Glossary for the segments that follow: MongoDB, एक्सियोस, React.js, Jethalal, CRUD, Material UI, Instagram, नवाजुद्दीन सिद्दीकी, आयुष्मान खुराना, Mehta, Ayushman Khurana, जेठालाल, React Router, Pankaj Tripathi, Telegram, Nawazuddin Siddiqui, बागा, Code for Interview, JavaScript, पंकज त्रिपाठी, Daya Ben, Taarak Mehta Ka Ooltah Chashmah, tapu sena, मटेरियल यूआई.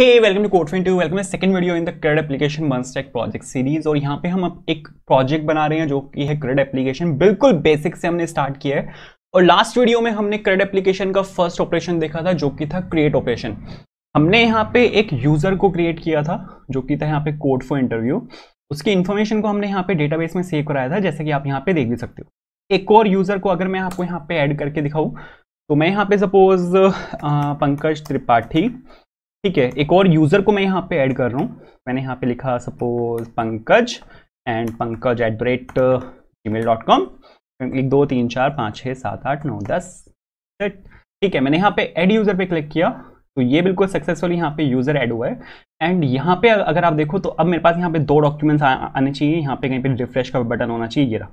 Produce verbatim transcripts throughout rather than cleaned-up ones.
Hey, welcome to Code for Interview. Welcome to second video in the C R U D application one stack project series. और यहाँ पे हम अब एक project बना रहे हैं जो कि है C R U D application. बिल्कुल बेसिक से हमने स्टार्ट किया है और लास्ट वीडियो में हमने C R U D application का फर्स्ट ऑपरेशन देखा था जो कि था क्रिएट ऑपरेशन. हमने यहाँ पे एक यूजर को क्रिएट किया था जो कि था यहाँ पे कोड फॉर इंटरव्यू. उसकी इन्फॉर्मेशन को हमने यहाँ पे डेटाबेस में सेव कराया था जैसे कि आप यहाँ पे देख भी सकते हो. एक और यूजर को अगर मैं आपको यहाँ पे ऐड करके दिखाऊँ तो मैं यहाँ पे सपोज पंकज त्रिपाठी, ठीक है, एक और यूज़र को मैं यहाँ पे ऐड कर रहा हूँ. मैंने यहाँ पे लिखा suppose Pankaj and Pankaj at the rate Gmail dot com. एक दो तीन चार पाँच छः सात आठ नौ दस, ठीक है. मैंने यहाँ पे ऐड यूज़र पे क्लिक किया तो ये बिल्कुल सक्सेसफुली यहाँ पे यूज़र ऐड हुआ है. एंड यहाँ पे अगर आप देखो तो अब मेरे पास यहाँ पे दो डॉक्यूमेंट्स आने चाहिए. यहाँ पे कहीं पे रिफ्रेश का बटन होना चाहिए, ये रहा.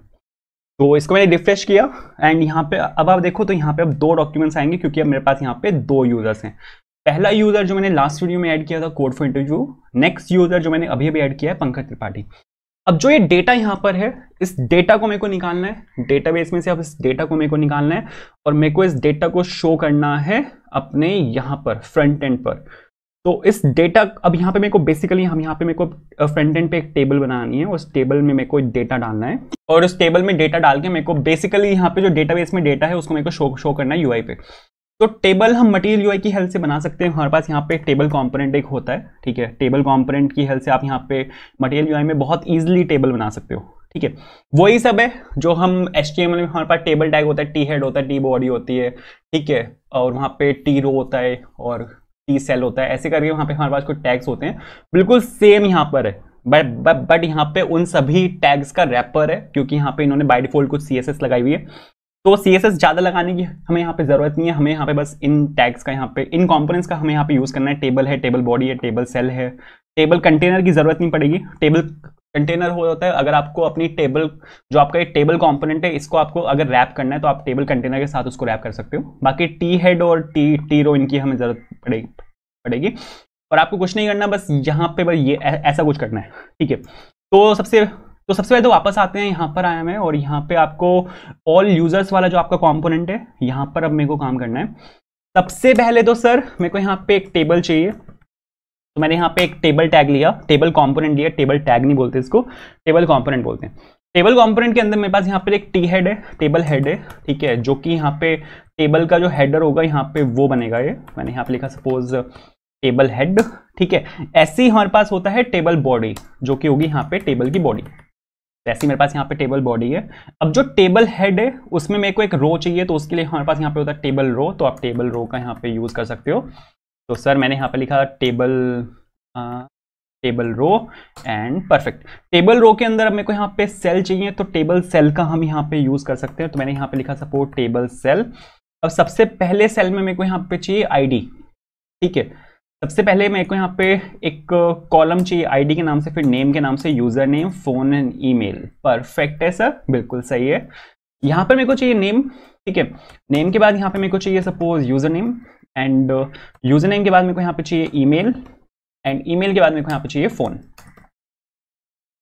तो इसको मैंने रिफ्रेश किया एंड यहाँ पे अब आप देखो तो यहाँ पे अब दो डॉक्यूमेंट्स आएंगे क्योंकि अब मेरे पास यहाँ पे दो यूज़र्स हैं. पहला यूज़र जो मैंने लास्ट वीडियो में ऐड किया था code for interview, next user जो मैंने अभी अभी ऐड किया है पंकज त्रिपाठी. अब जो ये डेटा यहाँ पर है इस डेटा को मेरे को निकालना है डेटाबेस में से. अब इस डेटा को मेरे को निकालना है और मेरे को इस डेटा को शो करना है अपने यहाँ पर फ्रंट एंड पर. तो इस डेटा अब यहाँ पे मेरे को बेसिकली हम यहाँ पे मेरे को फ्रंट एंड पे एक टेबल बनानी है. उस टेबल में मेरे को डेटा डालना है और उस टेबल में डेटा डाल के मेरे को बेसिकली यहाँ पे जो डेटाबेस में डेटा है उसको मेरे को शो शो करना है यूआई पे. तो टेबल हम मटेरियल यूआई की हेल्प से बना सकते हैं. हमारे पास यहाँ पे टेबल कॉम्पोनेंट एक होता है, ठीक है. टेबल कॉम्पोनेंट की हेल्प से आप यहाँ पे मटेरियल यूआई में बहुत ईजिली टेबल बना सकते हो, ठीक है. वही सब है जो हम एचटीएमएल में, हमारे पास टेबल टैग होता है, टी हेड होता है, टी बॉडी होती है, ठीक है, और वहाँ पे टी रो होता है और टी सेल होता है. ऐसे करके वहाँ पे हमारे पास कुछ टैग्स होते हैं. बिल्कुल सेम यहाँ पर है बट बट बट यहाँ पे उन सभी टैग्स का रैपर है क्योंकि यहाँ पे इन्होंने बाय डिफॉल्ट कुछ सी एस एस लगाई हुई है. तो सी एस एस ज़्यादा लगाने की हमें यहाँ पे ज़रूरत नहीं है. हमें यहाँ पे बस इन टैग्स का, यहाँ पे इन कॉम्पोनेंट्स का हमें यहाँ पे यूज़ करना है. टेबल है, टेबल बॉडी है, टेबल सेल है, टेबल कंटेनर की ज़रूरत नहीं पड़ेगी. टेबल कंटेनर हो होता है अगर आपको अपनी टेबल, जो आपका ये टेबल कॉम्पोनेंट है, इसको आपको अगर रैप करना है तो आप टेबल कंटेनर के साथ उसको रैप कर सकते हो. बाकी टी हेड और टी टी रो इनकी हमें ज़रूरत पड़ेगी पड़ेगी और आपको कुछ नहीं करना, बस यहाँ पे बस ये ऐसा कुछ करना है, ठीक है. तो सबसे तो सबसे पहले तो वापस आते हैं यहाँ पर आया मैं और यहाँ पे आपको ऑल यूजर्स वाला जो आपका कंपोनेंट है यहाँ पर अब मेरे को काम करना है. सबसे पहले तो सर मेरे को यहाँ पे एक टेबल चाहिए. तो मैंने यहाँ पे एक टेबल टैग लिया, टेबल कंपोनेंट लिया. टेबल टैग नहीं बोलते इसको, टेबल कंपोनेंट बोलते हैं. टेबल कंपोनेंट के अंदर मेरे पास यहाँ पर एक टी हेड है, टेबल हेड है, ठीक है, जो कि यहाँ पे टेबल का जो हेडर होगा यहाँ पे वो बनेगा. ये मैंने यहाँ पे लिखा सपोज टेबल हेड, ठीक है. ऐसे ही हमारे पास होता है टेबल बॉडी जो कि होगी यहाँ पे टेबल की बॉडी. वैसे मेरे पास यहाँ पे टेबल बॉडी है. अब जो टेबल हेड है उसमें मेरे को एक रो चाहिए तो उसके लिए हमारे पास यहाँ पे होता है टेबल रो. तो आप टेबल रो का यहाँ पे यूज़ कर सकते हो. तो सर मैंने यहाँ पे लिखा टेबल आ, table row and perfect. Table row के अंदर अब मेरे को यहाँ पे सेल चाहिए तो टेबल सेल का हम यहाँ पे यूज़ कर सकते हैं. तो मैंने यहाँ पे लिखा सपोर्ट टेबल सेल. अब सबसे पहले सेल में मेरे को यहाँ पे चाहिए आई डी, ठीक है. सबसे पहले मेरे को यहाँ पे एक कॉलम चाहिए आईडी के नाम से, फिर नेम के नाम से, user name, phone and email. Perfect है सर, बिल्कुल सही है. यहाँ पर मेरे को चाहिए नेम, ठीक है. नेम के बाद यहाँ पे मेरे को चाहिए suppose user name and user name के बाद मेरे को यहाँ पे चाहिए ईमेल एंड ईमेल के बाद मेरे को यहाँ पे चाहिए फ़ोन,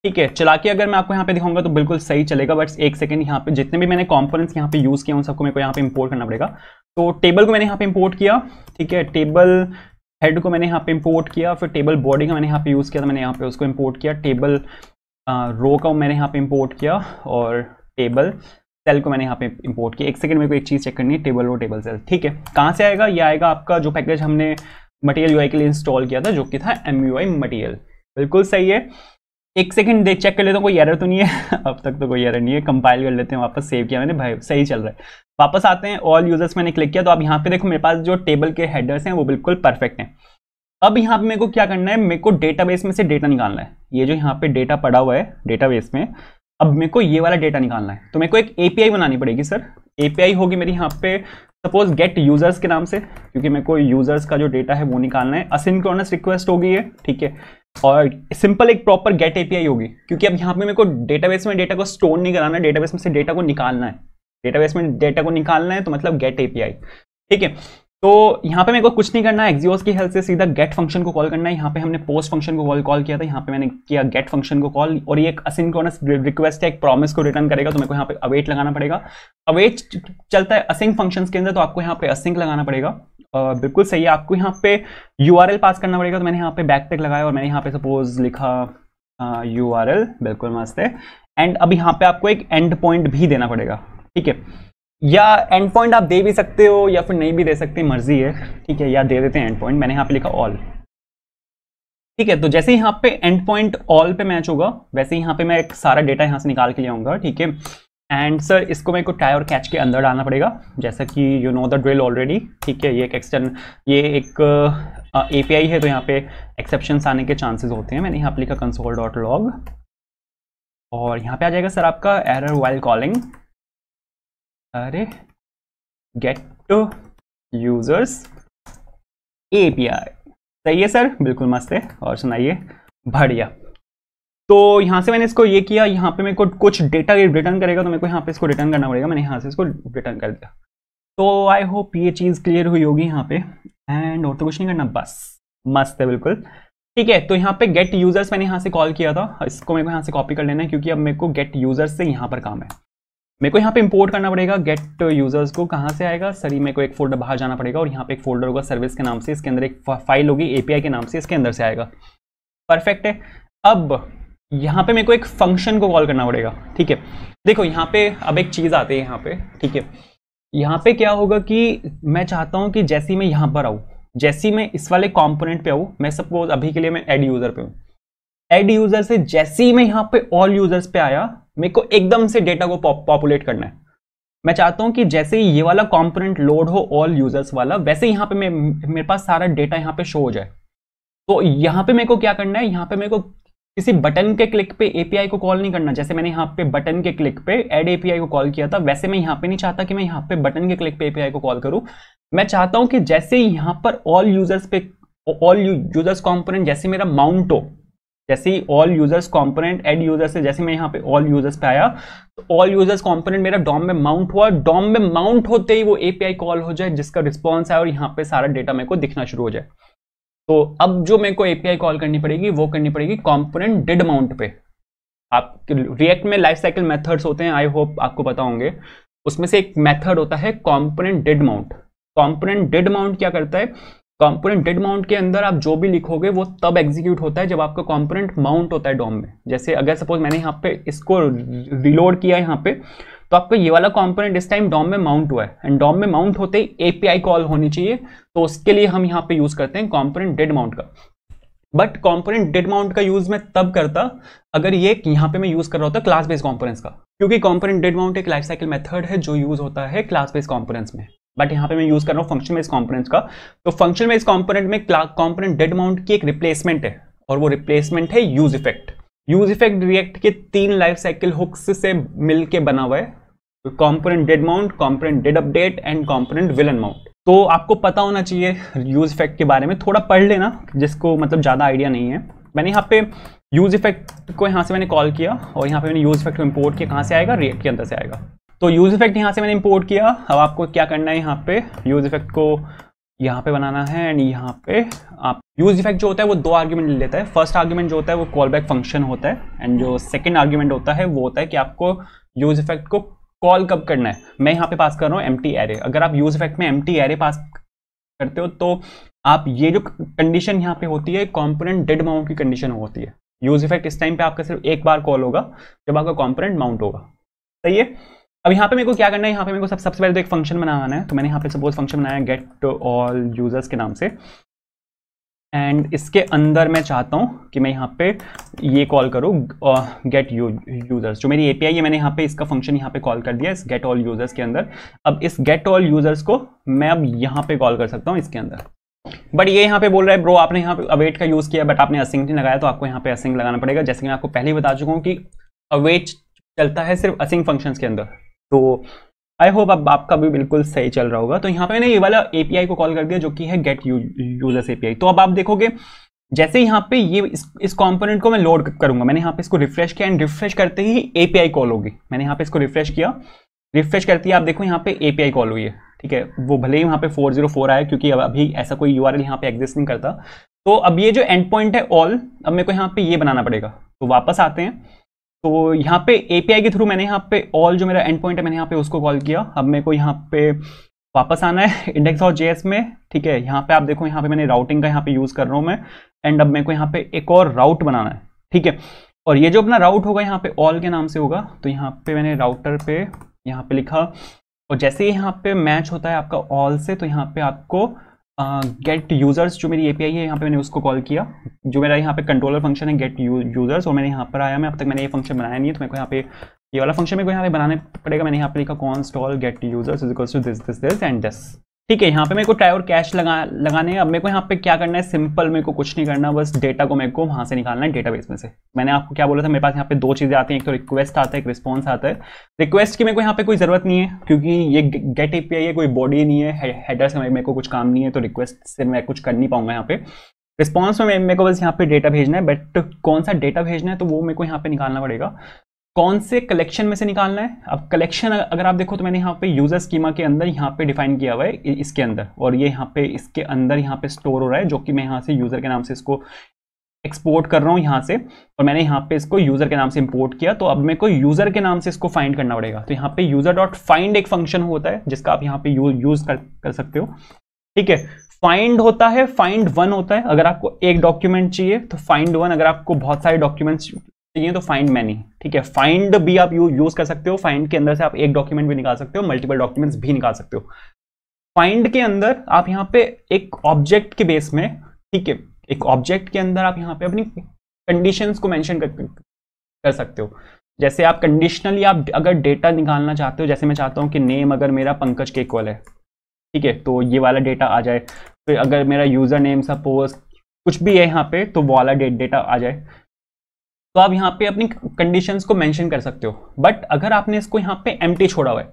ठीक है. चला के अगर मैं आपको यहाँ पे दिखाऊंगा तो बिल्कुल सही चलेगा बट एक सेकंड यहाँ पे जितने भी मैंने कंपोनेंट्स यहाँ पे यूज़ किया उन सबको मेरे को यहाँ पे इम्पोर्ट करना पड़ेगा. तो टेबल को मैंने यहाँ पे इम्पोर्ट किया, ठीक है. टेबल हेड को मैंने यहाँ पे इंपोर्ट किया, फिर टेबल बॉडी का मैंने यहाँ पे यूज़ किया तो मैंने यहाँ पे उसको इंपोर्ट किया. टेबल रो का मैंने यहाँ पे इंपोर्ट किया और टेबल सेल को मैंने यहाँ पे इंपोर्ट किया. एक सेकंड मेरे को एक चीज़ चेक करनी है, टेबल रो टेबल सेल, ठीक है. कहाँ से आएगा? ये आएगा आपका जो पैकेज हमने मटेरियल यूआई के लिए इंस्टॉल किया था जो कि था एम यू आई मटेरियल. बिल्कुल सही है. एक सेकंड देख चेक कर लेता हूँ कोई एरर तो नहीं है. अब तक तो कोई एरर नहीं है. कंपाइल कर लेते हैं, वापस सेव किया मैंने, भाई सही चल रहा है. वापस आते हैं, ऑल यूजर्स मैंने क्लिक किया तो अब यहाँ पे देखो मेरे पास जो टेबल के हेडर्स हैं वो बिल्कुल परफेक्ट हैं. अब यहाँ पे मेरे को क्या करना है, मेरे को डेटाबेस में से डेटा निकालना है. ये जो यहाँ पे डेटा पड़ा हुआ है डेटाबेस में, अब मेरे को ये वाला डेटा निकालना है. तो मेरे को एक एपीआई बनानी पड़ेगी. सर एपीआई होगी मेरी यहाँ पे सपोज गेट यूजर्स के नाम से क्योंकि मेरे को यूजर्स का जो डेटा है वो निकालना है. असिंक्रोनस रिक्वेस्ट होगी ये, ठीक है, और सिंपल एक प्रॉपर गेट एपीआई होगी क्योंकि अब यहाँ पे मेरे को डेटाबेस में डेटा को स्टोर नहीं कराना है, डेटाबेस में से डेटा को निकालना है. डेटाबेस में डेटा को निकालना है तो मतलब गेट एपीआई, ठीक है. तो यहाँ पे मेरे को कुछ नहीं करना है. एक्सियोस की हेल्प से सीधा गेट फंक्शन को कॉल करना है. यहाँ पे हमने पोस्ट फंक्शन को कॉल कॉल किया था, यहाँ पे मैंने किया गेट फंक्शन को कॉल. और ये एक असिंक्रोनस रिक्वेस्ट है, एक प्रॉमिस को रिटर्न करेगा तो मेरे को यहाँ पे अवेट लगाना पड़ेगा. अवेट चलता है असिंक फंक्शंस के अंदर तो आपको यहाँ पे असिंक लगाना पड़ेगा बिल्कुल सही है। आपको यहाँ पे यू आर एल पास करना पड़ेगा, तो मैंने यहाँ पे बैकटैग लगाया और मैंने यहाँ पे सपोज लिखा यू आर एल, बिल्कुल मस्त है। एंड अब यहाँ पे आपको एक एंड पॉइंट भी देना पड़ेगा, ठीक है, या एंड पॉइंट आप दे भी सकते हो या फिर नहीं भी दे सकते, मर्जी है, ठीक है, या दे देते हैं एंड पॉइंट। मैंने यहाँ पे लिखा ऑल, ठीक है, तो जैसे यहाँ पे एंड पॉइंट ऑल पे मैच होगा वैसे यहाँ पे मैं एक सारा डेटा यहाँ से निकाल के ले आऊँगा, ठीक है। एंड सर इसको मेरे को टाई और कैच के अंदर डालना पड़ेगा, जैसा कि you know the drill already, ठीक है। ये एक एक्सटर्न ये एक एपीआई है, तो यहाँ पे एक्सेप्शंस आने के चांसेस होते हैं। मैंने यहाँ पे लिखा कंसोल डॉट लॉग और यहाँ पे आ जाएगा सर आपका एरर वाइल कॉलिंग, अरे गेट टू यूजर्स एपीआई, सही है सर, बिल्कुल मस्त है। और सुनाइए, बढ़िया। तो यहाँ से मैंने इसको ये किया, यहाँ पे मेरे को कुछ डेटा रिटर्न करेगा, तो मेरे को यहाँ पे इसको रिटर्न करना पड़ेगा। मैंने यहाँ से इसको रिटर्न कर दिया, तो आई होप ये चीज़ क्लियर हुई होगी यहाँ पे। एंड और तो कुछ नहीं करना, बस मस्त है, बिल्कुल ठीक है। तो यहाँ पे गेट यूजर्स मैंने यहाँ से कॉल किया था, इसको मेरे को यहाँ से कॉपी कर लेना है, क्योंकि अब मेरे को गेट यूजर्स से यहाँ पर काम है। मेरे को यहाँ पे इंपोर्ट करना पड़ेगा गेट यूजर्स को, कहाँ से आएगा सर, मेरे को एक फोल्डर बाहर जाना पड़ेगा और यहाँ पे एक फोल्डर होगा सर्विस के नाम से, इसके अंदर एक फाइल होगी एपीआई के नाम से, इसके अंदर से आएगा। परफेक्ट है। अब यहाँ पे मेरे को एक फंक्शन को कॉल करना पड़ेगा, ठीक है। देखो यहाँ पे अब एक चीज़ आती है यहाँ पे, ठीक है। यहाँ पे क्या होगा कि मैं चाहता हूँ कि जैसे ही मैं यहाँ पर आऊँ, जैसे ही मैं इस वाले कॉम्पोनेंट पे आऊँ, मैं सपोज अभी के लिए मैं एड यूज़र पे हूँ, एड यूज़र से जैसे ही मैं यहाँ पे ऑल यूज़र्स पे आया, मेरे को एकदम से डेटा को पॉपुलेट करना है। मैं चाहता हूँ कि जैसे ही ये वाला कॉम्पोनेंट लोड हो ऑल यूज़र्स वाला, वैसे यहाँ पे मेरे पास सारा डेटा यहाँ पे शो हो जाए। तो यहाँ पे मेरे को क्या करना है, यहाँ पे मेरे को किसी बटन के क्लिक पे एपीआई को कॉल नहीं करना। जैसे मैंने यहाँ पे बटन के क्लिक पे एड एपीआई को कॉल किया था, वैसे मैं यहाँ पे नहीं चाहता कि मैं यहाँ पे बटन के क्लिक पे एपीआई को कॉल करूँ। मैं चाहता हूँ कि जैसे ही यहाँ पर ऑल यूजर्स पे ऑल यूजर्स कॉम्पोनेंट जैसे मेरा माउंट हो, जैसे ही all users component add users से जैसे मैं यहाँ पे ऑल यूजर्स पे आया, तो ऑल यूजर्स कॉम्पोनेंट मेरा डॉम में माउंट हुआ, डॉम में माउंट होते ही वो एपीआई कॉल हो जाए जिसका रिस्पॉन्स है और यहाँ पे सारा डेटा मेरे को दिखना शुरू हो जाए। तो अब जो मेरे को एपीआई कॉल करनी पड़ेगी वो करनी पड़ेगी कॉम्पोनेंट डिड माउंट पे। आप रिएक्ट में लाइफ साइकिल मेथड्स होते हैं, आई होप आपको पता होंगे, उसमें से एक मेथड होता है component did mount. Component did mount क्या करता है, कॉम्पोनेंट डिड माउंट के अंदर आप जो भी लिखोगे वो तब एग्जीक्यूट होता है जब आपका कॉम्पोनेंट माउंट होता है डॉम में। जैसे अगर सपोज मैंने यहाँ पे इसको रिलोड किया यहाँ पे, तो आपका ये वाला कॉम्पोनेंट इस टाइम डॉम में माउंट हुआ है, एंड डॉम में माउंट होते ही एपीआई कॉल होनी चाहिए, तो उसके लिए हम यहाँ पे यूज़ करते हैं कॉम्पोनेंट डिड माउंट का। बट कॉम्पोनेंट डिड माउंट का यूज़ मैं तब करता अगर ये यहाँ पे मैं यूज़ कर रहा होता क्लास बेस्ड कॉम्पोनेंट्स का, क्योंकि कॉम्पोनेंट डिड माउंट एक लाइफ साइकिल मेथड है जो यूज़ होता है क्लास बेस्ड कॉम्पोनेंट्स में। बट यहाँ पे मैं यूज़ कर रहा हूँ फंक्शन बेस्ड कॉम्पोनेंट्स का। तो फंक्शन बेस्ड कॉम्पोनेंट में कॉम्पोनेंट डिड माउंट की एक रिप्लेसमेंट है, और वो रिप्लेसमेंट है use effect. Use effect react के तीन लाइफ साइकिल हुक्स से मिलके बना हुआ है, component did mount, component did update and component will mount. तो आपको पता होना चाहिए यूज इफेक्ट के बारे में, थोड़ा पढ़ लेना जिसको मतलब ज़्यादा आइडिया नहीं है। मैंने यहाँ पे यूज इफेक्ट को यहाँ से मैंने कॉल किया और यहाँ पे मैंने यूज इफेक्ट को इम्पोर्ट किया, कहाँ से आएगा, रिएक्ट के अंदर से आएगा। तो यूज इफेक्ट यहाँ से मैंने इम्पोर्ट किया। अब आपको क्या करना है, यहाँ पे यूज इफेक्ट को यहाँ पे बनाना है, एंड यहाँ पे आप यूज इफेक्ट जो होता है वो दो आर्ग्यूमेंट लेता है। फर्स्ट आर्ग्यूमेंट जो होता है वो कॉल बैक फंक्शन होता है, एंड जो सेकंड आर्ग्यूमेंट होता है वो होता है कि आपको यूज इफेक्ट को कॉल कब करना है। मैं यहाँ पे पास कर रहा हूँ एम्प्टी एरे। अगर आप यूज इफेक्ट में एम्प्टी एरे पास करते हो तो आप ये जो कंडीशन यहाँ पे होती है कॉम्पोनेंट डिड माउंट की कंडीशन होती है। यूज इफेक्ट इस टाइम पे आपका सिर्फ एक बार कॉल होगा जब आपका कॉम्पोनेंट माउंट होगा, सही है। अब यहाँ पे मेरे को क्या करना है, यहाँ पे मेरे को सब सबसे पहले तो एक फंक्शन बनाना है। तो मैंने यहाँ पे सपोज फंक्शन बनाया गेट ऑल यूजर्स के नाम से, एंड इसके अंदर मैं चाहता हूँ कि मैं यहाँ पे ये कॉल करूँ गेट यूजर्स। जो मेरी एपीआई है मैंने यहाँ पे इसका फंक्शन यहाँ पे कॉल कर दिया इस गेट ऑल यूजर्स के अंदर। अब इस गेट ऑल यूजर्स को मैं अब यहाँ पे कॉल कर सकता हूँ इसके अंदर। बट ये यहाँ पे बोल रहा है ब्रो आपने यहाँ पे अवेट का यूज़ किया बट आपने असिंक नहीं लगाया, तो आपको यहाँ पे असिंक लगाना पड़ेगा। जैसे कि मैं आपको पहले ही बता चुका हूँ कि अवेट चलता है सिर्फ असिंक फंक्शंस के अंदर। तो आई होप अब आपका भी बिल्कुल सही चल रहा होगा। तो यहाँ पे मैंने ये वाला एपीआई को कॉल कर दिया जो कि है गेट यूजर्स एपीआई। तो अब आप देखोगे जैसे यहाँ पे ये इस इस कॉम्पोनेंट को मैं लोड करूंगा, मैंने यहाँ पे इसको रिफ्रेश किया एंड रिफ्रेश करते ही एपीआई कॉल होगी। मैंने यहाँ पे इसको रिफ्रेश किया, रिफ्रेश करती है आप देखो यहाँ पे एपीआई कॉल हुई है, ठीक है। वो भले ही यहाँ पे फोर जीरो फोर आया क्योंकि अब अभी ऐसा कोई यूआरएल यहाँ पे एग्जिस्ट नहीं करता। तो अब ये जो एंड पॉइंट है ऑल, अब मेरे को यहाँ पे ये बनाना पड़ेगा। तो वापस आते हैं, तो यहाँ पे एपीआई के थ्रू मैंने यहाँ पे ऑल जो मेरा एंड पॉइंट है मैंने यहाँ पे उसको कॉल किया। अब मेरे को यहाँ पे वापस आना है इंडेक्स और जेएस में, ठीक है। यहाँ पे आप देखो, यहाँ पे मैंने राउटिंग का यहाँ पे यूज़ कर रहा हूँ मैं, एंड अब मेरे को यहाँ पे एक और राउट बनाना है, ठीक है। और ये जो अपना राउट होगा यहाँ पे ऑल के नाम से होगा, तो यहाँ पे मैंने राउटर पे यहाँ पे लिखा, और जैसे ही यहाँ पे मैच होता है आपका ऑल से, तो यहाँ पे आपको गेट uh, यूजर्स जो मेरी एपीआई है यहाँ पे मैंने उसको कॉल किया, जो मेरा यहाँ पे कंट्रोलर फंक्शन है गेट यूजर्स, और मैंने यहाँ पर आया, मैं अब तक मैंने ये फंक्शन बनाया नहीं है, तो मेरे को यहाँ पे ये वाला फंक्शन मेरे को यहाँ पे बनाने पड़ेगा। मैंने यहाँ पे लिखा कॉन्स्टॉल get users is equals to this this this and this, ठीक है। यहाँ पे मेरे को ट्राई और कैश लगा लगाने हैं। अब मेरे को यहाँ पे क्या करना है, सिंपल, मेरे को कुछ नहीं करना, बस डेटा को मेरे को वहाँ से निकालना है डेटाबेस में से। मैंने आपको क्या बोला था, मेरे पास यहाँ पे दो चीज़ें आती हैं, एक तो रिक्वेस्ट आता है, एक रिस्पॉन्स आता है। रिक्वेस्ट की मेरे को यहाँ पे कोई ज़रूरत नहीं है, क्योंकि ये गेट एपीआई है, कोई बॉडी नहीं है, हेडर से मेरे को कुछ काम नहीं है, तो रिक्वेस्ट से मैं कुछ कर नहीं पाऊंगा। यहाँ पे रिस्पॉन्स में मेरे को बस यहाँ पे डेटा भेजना है, बट कौन सा डेटा भेजना है तो वो मेरे को यहाँ पे निकालना पड़ेगा, कौन से कलेक्शन में से निकालना है। अब कलेक्शन अगर आप देखो तो मैंने यहाँ पे यूजर स्कीमा के अंदर यहाँ पे डिफाइन किया हुआ है, इसके अंदर, और ये यहाँ पे इसके अंदर यहाँ पे स्टोर हो रहा है, जो कि मैं यहाँ से यूजर के नाम से इसको एक्सपोर्ट कर रहा हूँ यहाँ से, और मैंने यहाँ पे इसको यूजर के नाम से इंपोर्ट किया। तो अब मेरे को यूजर के नाम से इसको फाइंड करना पड़ेगा, तो यहाँ पे यूजर डॉट फाइंड एक फंक्शन होता है जिसका आप यहाँ पे यूज कर, कर सकते हो, ठीक है। फाइंड होता है, फाइंड वन होता है अगर आपको एक डॉक्यूमेंट चाहिए तो फाइंड वन, अगर आपको बहुत सारे डॉक्यूमेंट्स ये तो फाइंड मैनी, ठीक है। फाइंड भी आप यू यूज कर सकते हो, फाइंड के अंदर से आप एक डॉक्यूमेंट भी निकाल सकते हो, मल्टीपल डॉक्यूमेंट्स भी निकाल सकते हो। फाइंड के अंदर आप यहाँ पे एक ऑब्जेक्ट के बेस में, ठीक है, एक ऑब्जेक्ट के अंदर आप यहाँ पे अपनी कंडीशंस को मेंशन कर, कर सकते हो। जैसे आप कंडीशनली आप अगर डेटा निकालना चाहते हो, जैसे मैं चाहता हूँ कि नेम अगर मेरा पंकज के इक्वल है, ठीक है, तो ये वाला डेटा आ जाए। फिर अगर मेरा यूजर नेम सपोज कुछ भी है यहाँ पे, तो वो वाला डेटा आ जाए। तो आप यहाँ पे अपनी कंडीशंस को मेंशन कर सकते हो। बट अगर आपने इसको यहाँ पे एम्प्टी छोड़ा हुआ है,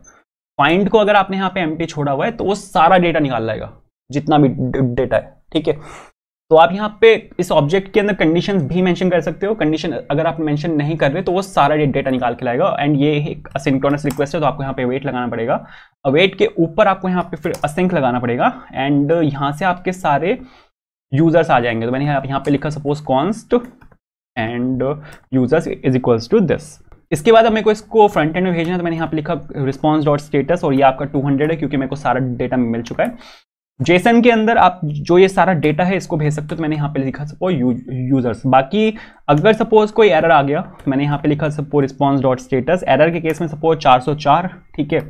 फाइंड को अगर आपने यहाँ पे एम्प्टी छोड़ा हुआ है, तो वो सारा डेटा निकाल लाएगा, जितना भी डेटा है, ठीक है। तो आप यहाँ पे इस ऑब्जेक्ट के अंदर कंडीशंस भी मेंशन कर सकते हो। कंडीशन अगर आप मेंशन नहीं कर रहे तो वो सारा डेटा निकाल के लाएगा। एंड ये एक असिंक्रोनस रिक्वेस्ट है, तो आपको यहाँ पे वेट लगाना पड़ेगा। वेट के ऊपर आपको यहाँ पे फिर असिंक लगाना पड़ेगा, एंड यहाँ से आपके सारे यूजर्स आ जाएंगे। तो मैंने यहाँ पे लिखा suppose const and users is equals to this. इसके बाद अब मेरे को इसको फ्रंट एंड में भेजना है, तो मैंने यहाँ पे लिखा रिस्पॉन्स डॉट स्टेटस, और ये आपका टू हंड्रेड है क्योंकि मेरे को सारा डेटा मिल चुका है। जेसन के अंदर आप जो ये सारा डेटा है इसको भेज सकते हो, तो मैंने यहाँ पे लिखा सपोज यूजर्स। बाकी अगर सपोज कोई एरर आ गया, मैंने यहाँ पे लिखा suppose response dot status. Error के केस में सपोज चार सौ चार, ठीक है,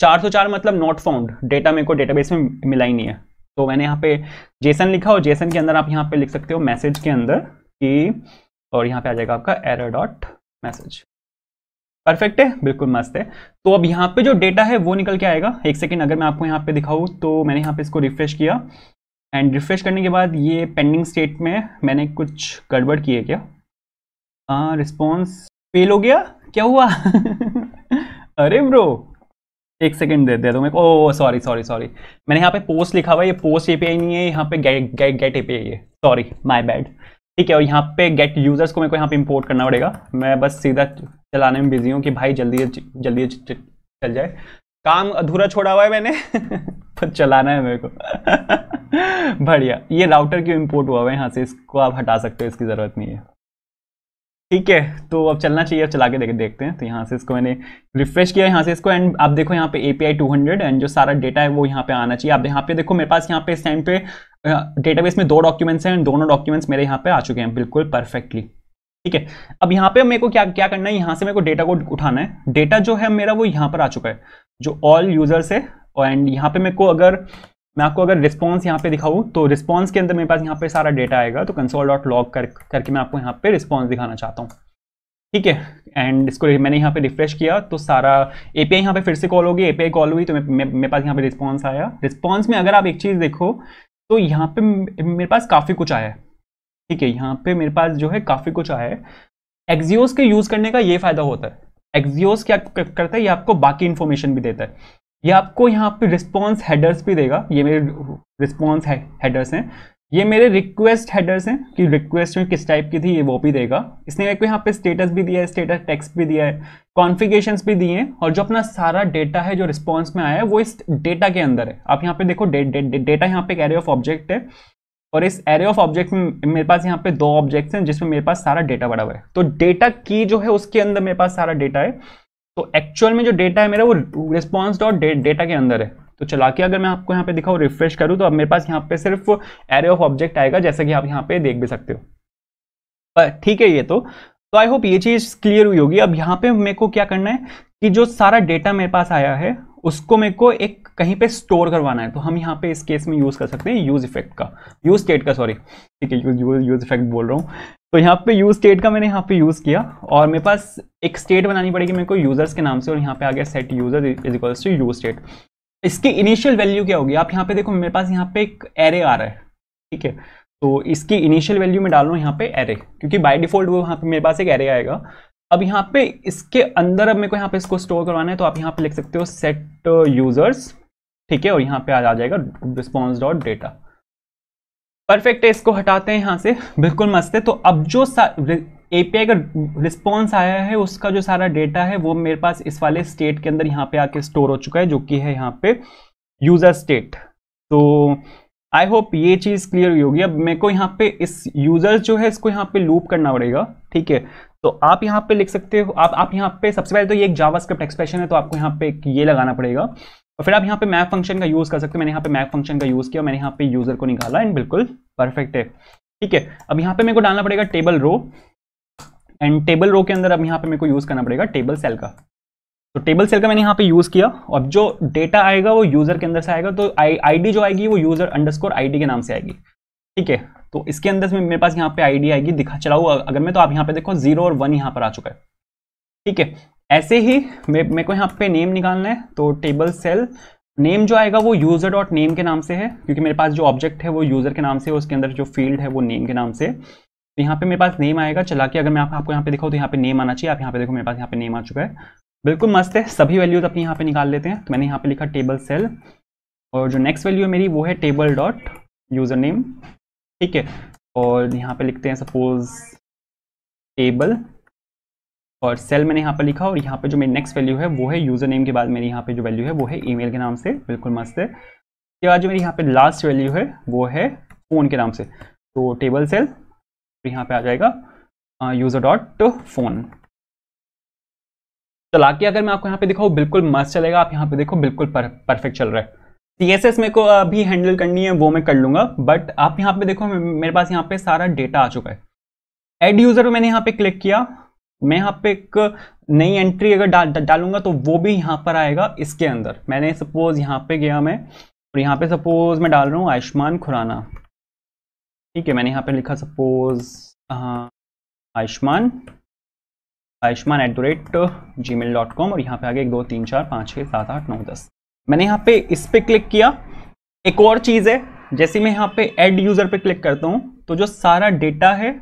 चार सौ चार मतलब नॉट फाउंड, डेटा मेरे को डेटाबेस में मिला ही नहीं है। तो मैंने यहाँ पे जेसन लिखा, और जेसन के अंदर आप यहाँ पे लिख सकते हो मैसेज के अंदर कि, और यहाँ पे आ जाएगा आपका एरर डॉट मैसेज। परफेक्ट है, बिल्कुल मस्त है। तो अब यहाँ पे जो डेटा है वो निकल के आएगा। एक सेकेंड, अगर मैं आपको यहाँ पे दिखाऊँ तो मैंने यहाँ पे इसको रिफ्रेश किया, एंड रिफ्रेश करने के बाद ये पेंडिंग स्टेट में मैंने कुछ गड़बड़ की है क्या, रिस्पॉन्स फेल हो गया, क्या हुआ? अरे ब्रो एक सेकेंड दे दे दो मेरे को। ओ सॉरी सॉरी सॉरी मैंने यहाँ पे पोस्ट लिखा हुआ है, ये पोस्ट एपीआई नहीं है, यहाँ पे गेट एपीआई है, सॉरी माई बैड, ठीक है। और यहाँ पे गेट यूजर्स को मेरे को यहाँ पे इंपोर्ट करना पड़ेगा। मैं बस सीधा चलाने में बिजी हूँ कि भाई जल्दी जल्दी चल जाए, काम अधूरा छोड़ा हुआ है मैंने, पर चलाना है मेरे को। बढ़िया, ये राउटर क्यों इंपोर्ट हुआ हुआ है यहाँ से, इसको आप हटा सकते हो, इसकी ज़रूरत नहीं है, ठीक है। तो अब चलना चाहिए, अब चला के देख देखते हैं। तो यहाँ से इसको मैंने रिफ्रेश किया यहाँ से इसको, एंड आप देखो यहाँ पे एपीआई टू हंड्रेड एंड जो सारा डेटा है वो यहाँ पे आना चाहिए। आप यहाँ पे देखो, मेरे पास यहाँ पे इस टाइम पे डेटाबेस में दो डॉक्यूमेंट्स हैं, एंड दोनों डॉक्यूमेंट्स मेरे यहाँ पे आ चुके हैं बिल्कुल परफेक्टली, ठीक है। अब यहाँ पे मेरे को क्या क्या करना है, यहाँ से मेरे को डेटा को उठाना है। डेटा जो है मेरा वो यहाँ पर आ चुका है, जो ऑल यूजर्स है, एंड यहाँ पे मेरे को अगर मैं आपको अगर रिस्पॉन्स यहाँ पे दिखाऊँ तो रिस्पॉन्स के अंदर मेरे पास यहाँ पे सारा डेटा आएगा। तो कंसोल डॉट लॉग कर करके मैं आपको यहाँ पे रिस्पॉन्स दिखाना चाहता हूँ, ठीक है। एंड इसको मैंने यहाँ पे रिफ्रेश किया तो सारा एपीआई यहाँ पे फिर से कॉल होगी। एपीआई कॉल हुई तो मेरे पास यहाँ पे रिस्पॉन्स आया। रिस्पॉन्स में अगर आप एक चीज़ देखो तो यहाँ पे मेरे पास काफ़ी कुछ आया है, ठीक है। यहाँ पे मेरे पास जो है काफ़ी कुछ आया है। एक्सियोस के यूज़ करने का ये फ़ायदा होता है, एक्सियोस क्या करता है, ये आपको बाकी इन्फॉर्मेशन भी देता है। ये आपको यहाँ पे रिस्पॉन्स हेडर्स भी देगा। ये मेरे रिस्पॉन्स हेडर्स हैं, ये मेरे रिक्वेस्ट हेडर्स हैं कि रिक्वेस्ट में किस टाइप की थी, ये वो भी देगा। इसने मेरे को यहाँ पे स्टेटस भी दिया है, स्टेटस टेक्स्ट भी दिया है, कॉन्फ़िगरेशंस भी दिए हैं, और जो अपना सारा डेटा है जो रिस्पॉन्स में आया है वो इस डेटा के अंदर है। आप यहाँ पे देखो डे, डे, डे, डेटा यहाँ पे एक एरे ऑफ ऑब्जेक्ट है, और इस एरे ऑफ ऑब्जेक्ट में मेरे पास यहाँ पे दो ऑब्जेक्ट्स हैं जिसमें मेरे पास सारा डेटा बड़ा हुआ है। तो डेटा की जो है उसके अंदर मेरे पास सारा डेटा है। तो एक्चुअल में जो डेटा है मेरा वो रिस्पॉन्स डॉट डेटा के अंदर है। तो चला के अगर मैं आपको यहाँ पे दिखाऊँ, रिफ्रेश करूँ, तो अब मेरे पास यहाँ पे सिर्फ एरे ऑफ ऑब्जेक्ट आएगा, जैसा कि आप यहाँ पे देख भी सकते हो। पर ठीक है, ये तो तो आई होप ये चीज़ क्लियर हुई होगी। अब यहाँ पे मेरे को क्या करना है कि जो सारा डेटा मेरे पास आया है उसको मेरे को एक कहीं पे स्टोर करवाना है, तो हम यहाँ पे इस केस में यूज़ कर सकते हैं यूज़ इफेक्ट का, यूज़ स्टेट का, सॉरी ठीक है, यूज़ यूज़ इफेक्ट बोल रहा हूँ। तो यहाँ पे यूज़ स्टेट का मैंने यहाँ पे यूज़ किया और मेरे पास एक स्टेट बनानी पड़ेगी मेरे को यूज़र्स के नाम से, और यहाँ पे आ गया set user is equals to use state. इसकी इनिशियल वैल्यू क्या होगी, आप यहाँ पे देखो मेरे पास यहाँ पे एक एरे आ रहा है, ठीक है, तो इसकी इनिशियल वैल्यू में डाल रहा हूँ यहाँ पे एरे, क्योंकि बाय डिफॉल्ट वो यहाँ पे मेरे पास एक एरे आएगा। अब यहाँ पे इसके अंदर अब मेरे को यहाँ पे इसको स्टोर करवाना है, तो आप यहाँ पे लिख सकते हो सेट यूजर्स, ठीक है, और यहाँ पे आ जाएगा रिस्पॉन्स डॉट डेटा। परफेक्ट है, इसको हटाते हैं यहाँ से, बिल्कुल मस्त है। तो अब जो एपीआई का रिस्पॉन्स आया है उसका जो सारा डेटा है वो मेरे पास इस वाले स्टेट के अंदर यहाँ पे आके स्टोर हो चुका है, जो कि है यहाँ पे यूजर स्टेट। तो आई होप ये चीज़ क्लियर हुई होगी। अब मेरे को यहाँ पे इस यूजर्स जो है इसको यहाँ पे लूप करना पड़ेगा, ठीक है, तो आप यहाँ पे लिख सकते हो, आप आप यहाँ पे सबसे पहले तो ये एक जावास्क्रिप्ट एक्सप्रेशन है, तो आपको यहाँ पे ये लगाना पड़ेगा, और फिर आप यहाँ पे मैप फंक्शन का यूज़ कर सकते हो। मैंने यहाँ पे मैप फंक्शन का यूज़ किया, मैंने यहाँ पे यूज़र को निकाला, एंड बिल्कुल परफेक्ट है, ठीक है। अब यहाँ पे मेरे को डालना पड़ेगा table row, and table row के अंदर अब यहाँ पे मेरे को यूज़ करना पड़ेगा टेबल सेल का, तो टेबल सेल का मैंने यहाँ पे यूज़ किया। अब जो डेटा आएगा वो यूज़र के अंदर से आएगा, तो आईडी जो आएगी वो यूज़र अंडरस्कोर आईडी के नाम से आएगी, ठीक है। तो इसके अंदर से मेरे पास यहाँ पे आईडी आएगी, दिखा चलाओ अगर मैं, तो आप यहाँ पे देखो जीरो और वन यहाँ पर आ चुका है, ठीक है। ऐसे ही मे मेरे को यहाँ पे नेम निकालना है, तो टेबल सेल नेम जो आएगा वो यूज़र डॉट नेम के नाम से है, क्योंकि मेरे पास जो ऑब्जेक्ट है वो यूज़र के नाम से है, उसके अंदर जो फील्ड है वो नेम के नाम से। तो यहाँ पे मेरे पास नेम आएगा, चला के अगर मैं आप, आपको यहाँ पे दिखाऊँ तो यहाँ पे नेम आना चाहिए, आप यहाँ पे देखो मेरे पास यहाँ पे नेम आ चुका है, बिल्कुल मस्त है। सभी वैल्यूज अपनी यहाँ पे निकाल लेते हैं, तो मैंने यहाँ पे लिखा टेबल सेल, और जो नेक्स्ट वैल्यू है मेरी वो है टेबल डॉट यूज़र नेम, ठीक है, और यहाँ पे लिखते हैं सपोज टेबल, और सेल मैंने यहाँ पे लिखा, और यहाँ पे जो मेरी नेक्स्ट वैल्यू है वो है यूज़र नेम के बाद मेरी यहाँ पे जो वैल्यू है वो है ईमेल के नाम से, बिल्कुल मस्त है। उसके बाद जो मेरी यहाँ पे लास्ट वैल्यू है वो है फ़ोन के नाम से, तो टेबल सेल यहाँ पे आ जाएगा यूज़र डॉट फ़ोन। चला के अगर मैं आपको यहाँ पे दिखाऊँ बिल्कुल मस्त चलेगा, आप यहाँ पे देखो बिल्कुल परफेक्ट चल रहा है। सी एस एस मेरे को अभी हैंडल करनी है, वो मैं कर लूँगा, बट आप यहाँ पे देखो मेरे पास यहाँ पे सारा डेटा आ चुका है। एड यूज़र मैंने यहाँ पे क्लिक किया, मैं यहाँ पे एक नई एंट्री अगर डा, डा, डालूंगा तो वो भी यहाँ पर आएगा। इसके अंदर मैंने सपोज यहाँ पे गया मैं, और यहाँ पे सपोज मैं डाल रहा हूँ आयुष्मान खुराना, ठीक है, मैंने यहाँ पे लिखा suppose Ayushmann Ayushmann at the rate Gmail dot com, और यहाँ पे आ गया एक दो तीन चार पाँच छः सात आठ नौ दस। मैंने यहाँ पे इस पे क्लिक किया। एक और चीज़ है, जैसे मैं यहाँ पे ऐड यूज़र पे क्लिक करता हूँ तो जो सारा डेटा है,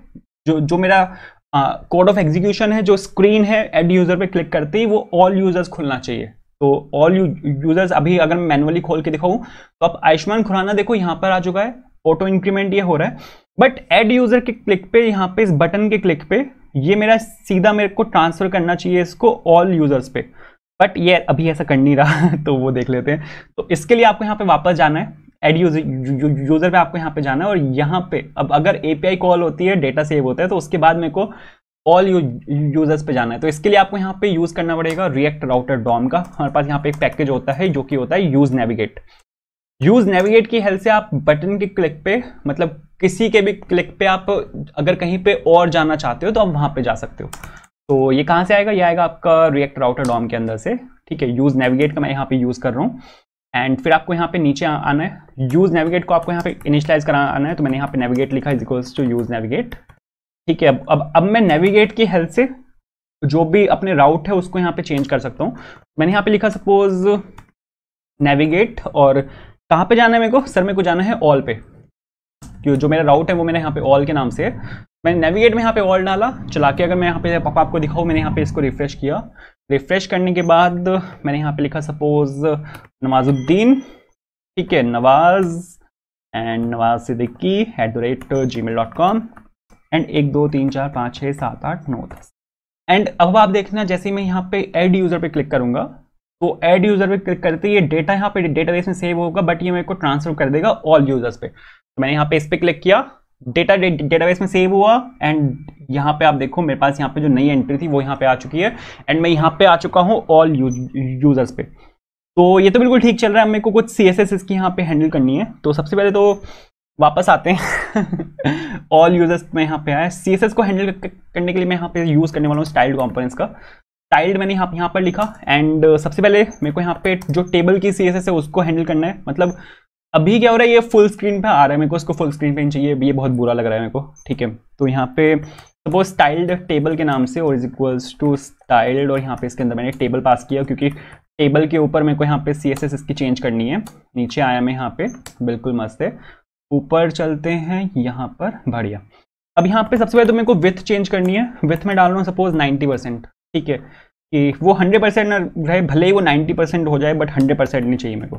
जो जो मेरा कोड ऑफ एग्जीक्यूशन है, जो स्क्रीन है ऐड यूज़र पे क्लिक करते ही, वो ऑल यूज़र्स खुलना चाहिए। तो ऑल यूज़र्स अभी अगर मैनुअली खोल के दिखाऊँ तो आप आयुष्मान खुराना देखो यहाँ पर आ चुका है, ऑटो इंक्रीमेंट ये हो रहा है, बट ऐड यूज़र के क्लिक पे, यहाँ पे इस बटन के क्लिक पे ये मेरा सीधा मेरे को ट्रांसफ़र करना चाहिए इसको ऑल यूज़र्स पे, बट ये अभी ऐसा कर नहीं रहा तो वो देख लेते हैं। तो इसके लिए आपको यहाँ पे वापस जाना है, एड यूज़र यूज़र पे आपको यहाँ पे जाना है, और यहाँ पे अब अगर एपीआई कॉल होती है डेटा सेव होता है, तो उसके बाद मेरे को ऑल यूज़र्स पे जाना है। तो इसके लिए आपको यहाँ पे यूज़ करना पड़ेगा रिएक्ट राउटर डॉम का, हमारे पास यहाँ पे एक पैकेज होता है जो कि होता है यूज़ नेविगेट। यूज़ नेविगेट की हेल्प से आप बटन के क्लिक पे, मतलब किसी के भी क्लिक पे आप अगर कहीं पे और जाना चाहते हो तो आप वहाँ पे जा सकते हो। तो ये कहाँ से आएगा, ये आएगा आपका रिएक्ट राउटर डॉम के अंदर से, ठीक है। यूज़ नेविगेट का मैं यहाँ पे यूज़ कर रहा हूँ, एंड फिर आपको यहाँ पे नीचे आना है, यूज़ नेविगेट को आपको यहाँ पे इनिशियलाइज कराना है। तो मैंने यहाँ पे नेविगेट लिखा is equals to use navigate, ठीक है। अब अब अब मैं नेविगेट की हेल्प से जो भी अपने राउट है उसको यहाँ पे चेंज कर सकता हूँ। मैंने यहाँ पे लिखा सपोज नेविगेट, और कहाँ पे जाना है मेरे को, सर मेरे को जाना है ऑल पे, क्यों जो मेरा राउट है वो मेरे यहाँ पे ऑल के नाम से है। मैंने नेविगेट में यहाँ पे ऑल डाला, चला के अगर मैं यहाँ पे पापा आपको दिखाऊँ, मैंने यहाँ पे इसको रिफ्रेश किया, रिफ्रेश करने के बाद मैंने यहाँ पे लिखा सपोज नवाजुद्दीन, ठीक है, Nawaz and Nawaz Siddiqui at the rate Gmail dot com, and एक दो तीन चार पाँच छः सात आठ नौ दस। एंड अब आप देखना जैसे मैं यहाँ पे ऐड यूज़र पे क्लिक करूँगा तो ऐड यूज़र पे क्लिक करते ये डेटा यहाँ पे डेटाबेस में सेव होगा, बट ये मेरे को ट्रांसफर कर देगा ऑल यूज़र्स पे। तो मैंने यहाँ पे इस पर क्लिक किया, डेटा डेटाबेस में सेव हुआ, एंड यहाँ पे आप देखो मेरे पास यहाँ पे जो नई एंट्री थी वो यहाँ पे आ चुकी है, एंड मैं यहाँ पे आ चुका हूँ ऑल यूज़र्स पे। तो ये तो बिल्कुल ठीक चल रहा है, मेरे को कुछ सी एस एस इसकी यहाँ पे हैंडल करनी है। तो सबसे पहले तो वापस आते हैं ऑल यूजर्स में, यहाँ पे आया सी एस एस को हैंडल करने के लिए मैं यहाँ पे यूज़ करने वाला हूँ स्टाइल्ड कॉम्पोनेंट्स का। स्टाइल्ड मैंने यहाँ यहाँ पर लिखा एंड सबसे पहले मेरे को यहाँ पे जो टेबल की सी एस एस है उसको हैंडल करना है। मतलब अभी क्या हो रहा है, ये फुल स्क्रीन पे आ रहा है, मेरे को इसको फुल स्क्रीन पे नहीं चाहिए, ये बहुत बुरा लग रहा है मेरे को। ठीक है, तो यहाँ पे सपोज स्टाइल्ड टेबल के नाम से और इज इक्वल्स टू स्टाइल्ड और यहाँ पे इसके अंदर मैंने टेबल पास किया क्योंकि टेबल के ऊपर मेरे को यहाँ पे सी एस एस इसकी चेंज करनी है। नीचे आया मैं यहाँ पे, बिल्कुल मस्त है। ऊपर चलते हैं यहाँ पर, बढ़िया। अब यहाँ पे सबसे पहले तो मेरे को विथ चेंज करनी है। विथ में डाल रहा हूँ सपोज नाइन्टी परसेंट, ठीक है, कि वो हंड्रेड परसेंट ना रहे, भले ही वो नाइन्टी परसेंट हो जाए बट हंड्रेड परसेंट नहीं चाहिए मेरे को।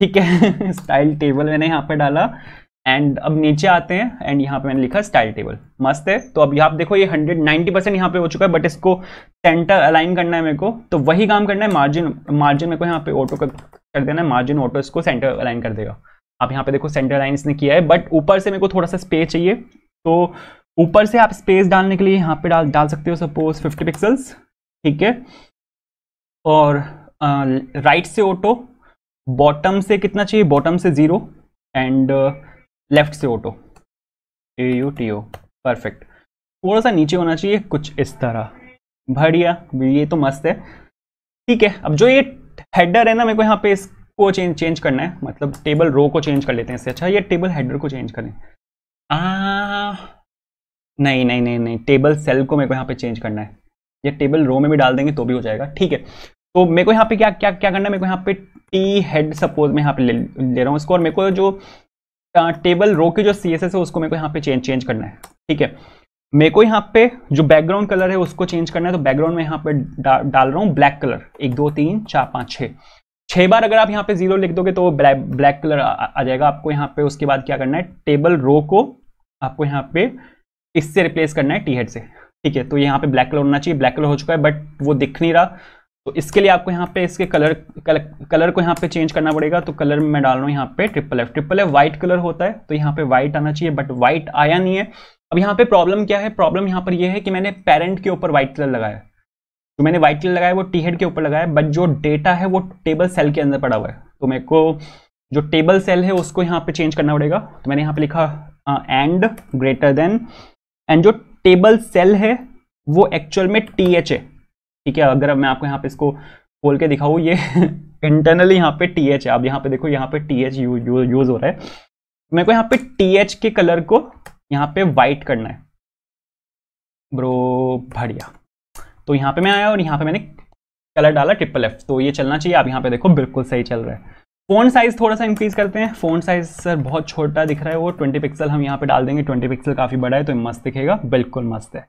ठीक है, स्टाइल टेबल मैंने यहाँ पर डाला एंड अब नीचे आते हैं एंड यहाँ पे मैंने लिखा स्टाइल टेबल, मस्त है। तो अब आप देखो ये हंड्रेड नाइन्टी परसेंट यहाँ पे हो चुका है बट इसको सेंटर अलाइन करना है मेरे को। तो वही काम करना है, मार्जिन मार्जिन मेरे को यहाँ पे ऑटो कर देना है, मार्जिन ऑटो इसको सेंटर अलाइन कर देगा। आप यहाँ पे देखो सेंटर अलाइन इसने किया है बट ऊपर से मेरे को थोड़ा सा स्पेस चाहिए। तो ऊपर से आप स्पेस डालने के लिए यहाँ पे डाल डाल सकते हो सपोज फिफ्टी पिक्सल्स, ठीक है। और आ, राइट से ऑटो, बॉटम से कितना चाहिए, बॉटम से ज़ीरो एंड लेफ्ट से auto, A U T O, perfect. थोड़ा सा नीचे होना चाहिए कुछ इस तरह, बढ़िया, ये तो मस्त है। ठीक है, अब जो ये हेडर है ना, मेरे को यहाँ पे इसको चेंज चेंज करना है, मतलब टेबल रो को चेंज कर लेते हैं इससे अच्छा, ये टेबल हेडर को चेंज करें। आ नहीं नहीं नहीं नहीं टेबल सेल को मेरे को यहाँ पे चेंज करना है, ये टेबल रो में भी डाल देंगे तो भी हो जाएगा। ठीक है, तो मेरे को यहाँ पे क्या क्या क्या करना है, मेरे को यहाँ पे टी हेड सपोज मैं यहाँ पे ले, ले रहा हूँ इसको, और मेरे को जो टेबल रो की जो सी एस एस है उसको मेरे को यहाँ पे चेंज चेंज करना है। ठीक है, मेरे को यहाँ पे जो बैकग्राउंड कलर है उसको चेंज करना है। तो बैकग्राउंड में यहाँ पे डा, डाल रहा हूँ ब्लैक कलर, एक दो तीन चार पाँच छः, छः बार अगर आप यहाँ पे जीरो लिख दोगे तो ब्लैक ब्लैक कलर आ, आ जाएगा आपको यहाँ पे। उसके बाद क्या करना है, टेबल रो को आपको यहाँ पे इससे रिप्लेस करना है, टी हेड से। ठीक है, तो यहाँ पे ब्लैक कलर होना चाहिए, ब्लैक कलर हो चुका है बट वो दिख नहीं रहा, तो इसके लिए आपको यहाँ पे इसके कलर कल, कलर को यहाँ पे चेंज करना पड़ेगा। तो कलर में मैं डाल रहा हूँ यहाँ पे triple F, triple F white colour होता है तो यहाँ पे वाइट आना चाहिए बट वाइट आया नहीं है। अब यहाँ पे प्रॉब्लम क्या है, प्रॉब्लम यहाँ पर यह है कि मैंने पेरेंट के ऊपर वाइट कलर लगाया, तो मैंने वाइट कलर लगाया वो टी हेड के ऊपर लगाया बट जो डेटा है वो टेबल सेल के अंदर पड़ा हुआ है। तो मेरे को जो टेबल सेल है उसको यहाँ पे चेंज करना पड़ेगा। तो मैंने यहाँ पे लिखा एंड ग्रेटर देन, एंड जो टेबल सेल है वो एक्चुअल में टी एच है। ठीक है, अगर मैं आपको यहाँ पे इसको खोल के दिखाऊँ, ये इंटरनली यहाँ पे टी एच है। आप यहाँ पे देखो, यहाँ पे टी एच यूज यूज हो रहा है। मेरे को यहाँ पे टी एच के कलर को यहाँ पे वाइट करना है ब्रो, बढ़िया। तो यहाँ पे मैं आया और यहाँ पे मैंने कलर डाला ट्रिपल एफ, तो ये चलना चाहिए। आप यहाँ पे देखो बिल्कुल सही चल रहा है। फ़ॉन्ट साइज़ थोड़ा सा इंक्रीज़ करते हैं, फ़ॉन्ट साइज़ सर बहुत छोटा दिख रहा है, वो ट्वेंटी पिक्सल हम यहाँ पे डाल देंगे, ट्वेंटी पिक्सल काफ़ी बड़ा है तो मस्त दिखेगा, बिल्कुल मस्त है।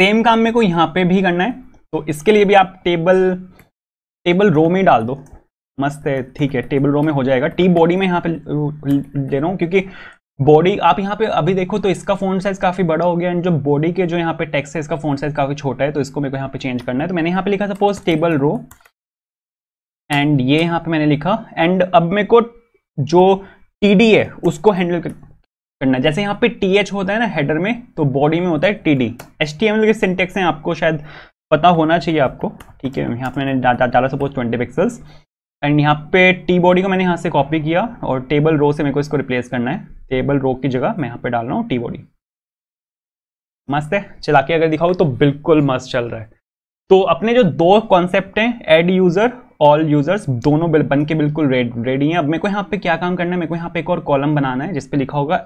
सेम काम मेरे को यहाँ पे भी करना है, तो इसके लिए भी आप टेबल टेबल रो में डाल दो, मस्त है। ठीक है, टेबल रो में हो जाएगा। टी बॉडी में यहाँ पे ले रहा हूँ क्योंकि बॉडी आप यहाँ पे अभी देखो तो इसका फ़ॉन्ट साइज़ काफ़ी बड़ा हो गया एंड जो बॉडी के जो यहाँ पे टेक्स्ट है इसका फ़ॉन्ट साइज़ काफ़ी छोटा है, तो इसको मेरे को यहाँ पे चेंज करना है। तो मैंने यहाँ पे लिखा सपोज टेबल रो एंड ये यहाँ पे मैंने लिखा, एंड अब मेरे को जो टी डी है उसको हैंडल करना है। जैसे यहाँ पे टी एच होता है ना हेडर में, तो बॉडी में होता है T D. H T M L के सिंटेक्स हैं, आपको शायद पता होना चाहिए आपको। ठीक है, यहाँ पे मैंने डाला सपोज ट्वेंटी पिक्सल्स एंड यहाँ पे टी बॉडी को मैंने यहाँ से कॉपी किया और टेबल रो से मेरे को इसको रिप्लेस करना है। टेबल रो की जगह मैं यहाँ पे डाल रहा हूँ टी बॉडी, मस्त है। चला के अगर दिखाऊँ तो बिल्कुल मस्त चल रहा है। तो अपने जो दो कॉन्सेप्ट हैं, एड यूज़र, ऑल यूजर्स, दोनों बन के बिल्कुल रेडी हैं। अब मेरे को यहाँ पे क्या काम करना है, मेरे को यहाँ पे एक और कॉलम बनाना है जिसपे लिखा होगा,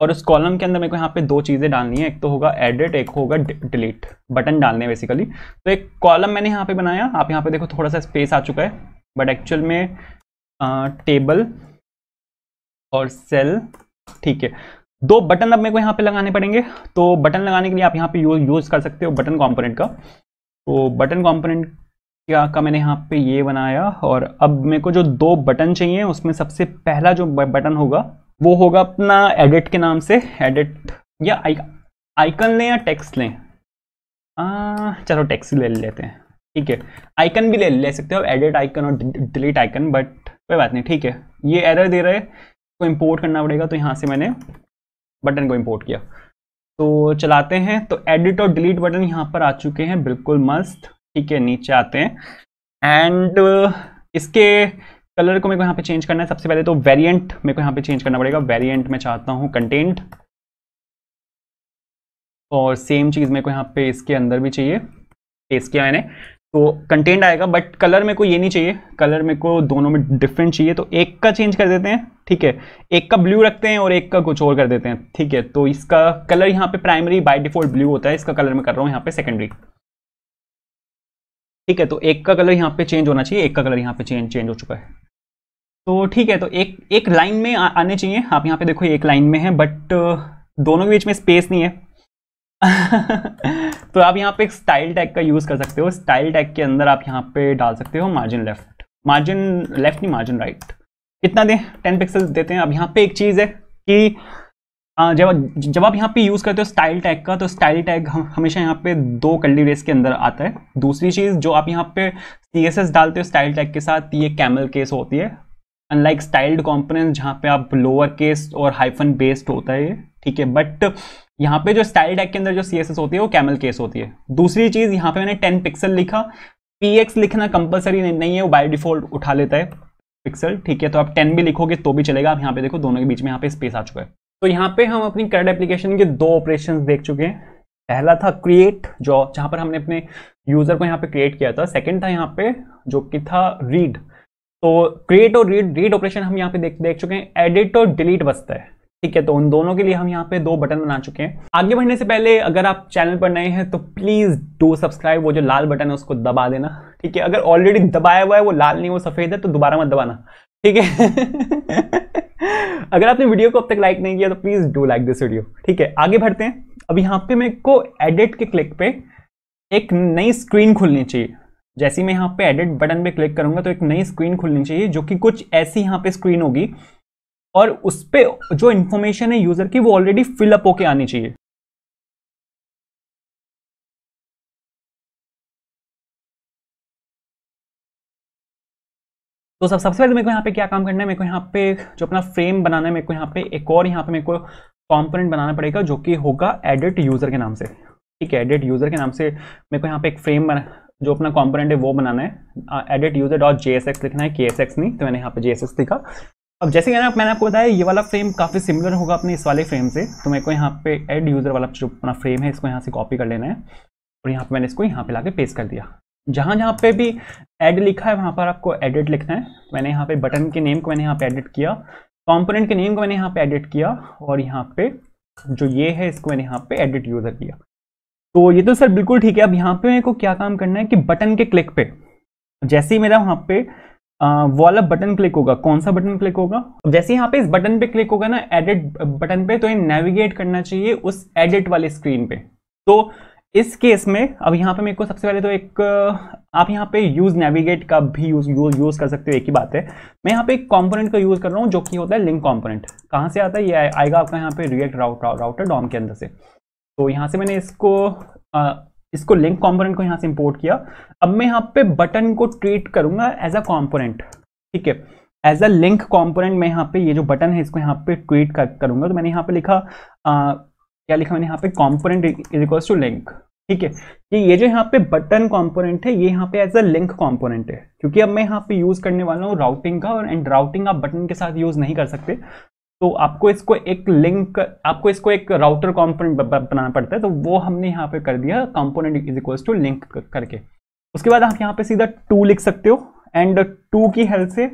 और उस कॉलम के अंदर मेरे को यहाँ पे दो चीज़ें डालनी है, एक तो होगा एडिट, एक होगा डिलीट, बटन डालने हैं बेसिकली। तो एक कॉलम मैंने यहाँ पे बनाया, आप यहाँ पे देखो थोड़ा सा स्पेस आ चुका है बट एक्चुअल में आ, टेबल और सेल। ठीक है, दो बटन अब मेरे को यहाँ पे लगाने पड़ेंगे, तो बटन लगाने के लिए आप यहाँ पे यू, यूज़ कर सकते हो बटन कॉम्पोनेंट का। तो बटन कॉम्पोनेंट क्या का मैंने यहाँ पे ये बनाया, और अब मेरे को जो दो बटन चाहिए उसमें सबसे पहला जो बटन होगा वो होगा अपना एडिट के नाम से, एडिट या आइकन लें या टेक्स्ट लें, आ, चलो टेक्स्ट ले लेते हैं। ठीक है, आइकन भी ले ले सकते हो, एडिट आइकन और डिलीट आइकन, बट कोई बात नहीं। ठीक है, ये एरर दे रहा है, इसको इम्पोर्ट करना पड़ेगा, तो यहाँ से मैंने बटन को इम्पोर्ट किया। तो चलाते हैं, तो एडिट और डिलीट बटन यहाँ पर आ चुके हैं, बिल्कुल मस्त। ठीक है, नीचे आते हैं एंड इसके कलर को मेरे को यहाँ पे चेंज करना है। सबसे पहले तो वेरिएंट मेरे को यहाँ पे चेंज करना पड़ेगा। वेरिएंट मैं चाहता हूँ कंटेंट, और सेम चीज़ मेरे को यहाँ पे इसके अंदर भी चाहिए। पेस्ट किया मैंने तो कंटेंट आएगा, बट कलर मेरे को ये नहीं चाहिए, कलर मेरे को दोनों में डिफरेंट चाहिए। तो एक का चेंज कर देते हैं, ठीक है, एक का ब्लू रखते हैं और एक का कुछ और कर देते हैं, ठीक है। तो इसका कलर यहाँ पे प्राइमरी बाय डिफॉल्ट ब्लू होता है, इसका कलर मैं कर रहा हूँ यहाँ पे सेकेंडरी, ठीक है। तो एक का कलर यहाँ पे चेंज होना चाहिए, एक का कलर यहाँ पे चेंज चेंज हो चुका है, तो ठीक है। तो एक एक लाइन में आ, आने चाहिए। आप यहाँ पे देखो एक लाइन में है, बट दोनों के बीच में स्पेस नहीं है। तो आप यहाँ पे स्टाइल टैग का यूज़ कर सकते हो। स्टाइल टैग के अंदर आप यहाँ पे डाल सकते हो मार्जिन लेफ्ट, मार्जिन लेफ्ट नहीं मार्जिन राइट। कितना दें? टेन पिक्सल्स देते हैं। अब यहाँ पे एक चीज़ है कि जब जब आप यहाँ पे यूज़ करते हो स्टाइल टैग का, तो स्टाइल टैग हम, हमेशा यहाँ पे दो कर्ली ब्रेस के अंदर आता है। दूसरी चीज़ जो आप यहाँ पे सी एस एस डालते हो स्टाइल टैग के साथ, ये कैमल केस होती है, अनलाइक स्टाइल्ड कॉम्पोनेंट्स जहाँ पे आप लोअर केस और हाइफन बेस्ड होता है ये, ठीक है। बट यहाँ पे जो स्टाइल टैग के अंदर जो सी एस एस होती है वो कैमल केस होती है। दूसरी चीज़ यहाँ पे मैंने टेन पिक्सल लिखा, पी एक्स लिखना कंपलसरी नहीं है, वो बाई डिफॉल्ट उठा लेता है पिक्सल, ठीक है। तो आप टेन भी लिखोगे तो भी चलेगा। आप यहाँ पे देखो दोनों के बीच में यहाँ पे स्पेस आ चुका है। तो यहाँ पे हम अपनी C R U D application के दो ऑपरेशंस देख चुके हैं। पहला था क्रिएट, जो जहाँ पर हमने अपने यूज़र को यहाँ पे क्रिएट किया था। सेकंड था यहाँ पे जो कि था रीड। तो क्रिएट और रीड रीड ऑपरेशन हम यहाँ पे देख देख चुके हैं। एडिट और डिलीट बचता है, ठीक है। तो उन दोनों के लिए हम यहाँ पे दो बटन बना चुके हैं। आगे बढ़ने से पहले अगर आप चैनल पर नए हैं तो प्लीज़ डू सब्सक्राइब, वो जो लाल बटन है उसको दबा देना, ठीक है। अगर ऑलरेडी दबाया हुआ है, वो लाल नहीं वो सफ़ेद है, तो दोबारा मत दबाना, ठीक है। अगर आपने वीडियो को अब तक लाइक नहीं किया तो please do like this video, ठीक है। आगे बढ़ते हैं। अब यहाँ पे मेरे को एडिट के क्लिक पे एक नई स्क्रीन खुलनी चाहिए। जैसे मैं यहाँ पे एडिट बटन पे क्लिक करूंगा तो एक नई स्क्रीन खुलनी चाहिए, जो कि कुछ ऐसी यहाँ पे स्क्रीन होगी, और उस पर जो इन्फॉर्मेशन है यूजर की वो ऑलरेडी फिलअप होके आनी चाहिए। तो सब सबसे पहले मेरे को यहाँ पे क्या काम करना है, मेरे को यहाँ पे जो अपना फ्रेम बनाना है, मेरे को यहाँ पे एक और यहाँ पे मेरे को कंपोनेंट बनाना पड़ेगा, जो कि होगा एडिट यूज़र के नाम से, ठीक है। एडिट यूज़र के नाम से मेरे को यहाँ पे एक फ्रेम बना, जो अपना कंपोनेंट है वो बनाना है। Edit user dot J S X लिखना है, के एस एक्स नहीं, तो मैंने यहाँ पे जे एस एक्स लिखा। अब जैसे कि मैंने आपको बताया ये वाला फ्रेम काफ़ी सिमिलर होगा अपने इस वाले फ्रेम से, तो मेरे को यहाँ पे एड यूज़र वाला जो अपना फ्रेम है इसको यहाँ से कॉपी कर लेना है, और यहाँ पर मैंने इसको यहाँ पर ला के पेस्ट कर दिया। जहाँ जहाँ पे भी ऐड लिखा है वहाँ पर आपको एडिट लिखना है। मैंने यहाँ पे बटन के नेम को मैंने यहाँ पे एडिट किया, कंपोनेंट के नेम को मैंने यहाँ पे एडिट किया, और यहाँ पे जो ये है इसको मैंने यहाँ पे एडिट यूज़र किया। तो ये तो सर बिल्कुल ठीक है। अब यहाँ पे मेरे को क्या काम करना है कि बटन के क्लिक पे, जैसे ही मेरा वहाँ पे वाला बटन क्लिक होगा, कौन सा बटन क्लिक होगा, जैसे ही यहाँ पे इस बटन पे क्लिक होगा ना एडिट बटन पे, तो ये नेविगेट करना चाहिए उस एडिट वाली स्क्रीन पे। तो इस केस में अब यहाँ पे मेरे को सबसे पहले तो एक आप यहाँ पे यूज़ नेविगेट का भी यूज़ यूज़ यूज़ कर सकते हो, एक ही बात है। मैं यहाँ पे एक कंपोनेंट का यूज़ कर रहा हूँ जो कि होता है लिंक कंपोनेंट। कहाँ से आता है ये? आएगा आपका यहाँ पे रिएक्ट राउटर राउटर डॉम के अंदर से। तो यहाँ से मैंने इसको आ, इसको लिंक कॉम्पोनेंट को यहाँ से इम्पोर्ट किया। अब मैं यहाँ पे बटन को ट्रीट करूँगा एज अ कॉम्पोनेंट, ठीक है, एज अ लिंक कॉम्पोनेंट। मैं यहाँ पे ये जो बटन है इसको यहाँ पे ट्रीट करूँगा। तो मैंने यहाँ पे लिखा आ, क्या लिखा मैंने यहाँ पे component is equal to link, ठीक है। कि ये जो यहाँ पे बटन कॉम्पोनेंट है ये यहाँ पे एज अ लिंक कॉम्पोनेंट है, क्योंकि अब मैं यहाँ पे यूज़ करने वाला हूँ राउटिंग का, और एंड राउटिंग आप बटन के साथ यूज़ नहीं कर सकते, तो आपको इसको एक लिंक आपको इसको एक राउटर कॉम्पोनेंट बनाना पड़ता है। तो वो हमने यहाँ पे कर दिया component is equal to link करके। उसके बाद आप यहाँ पे सीधा टू लिख सकते हो, एंड टू की हेल्प से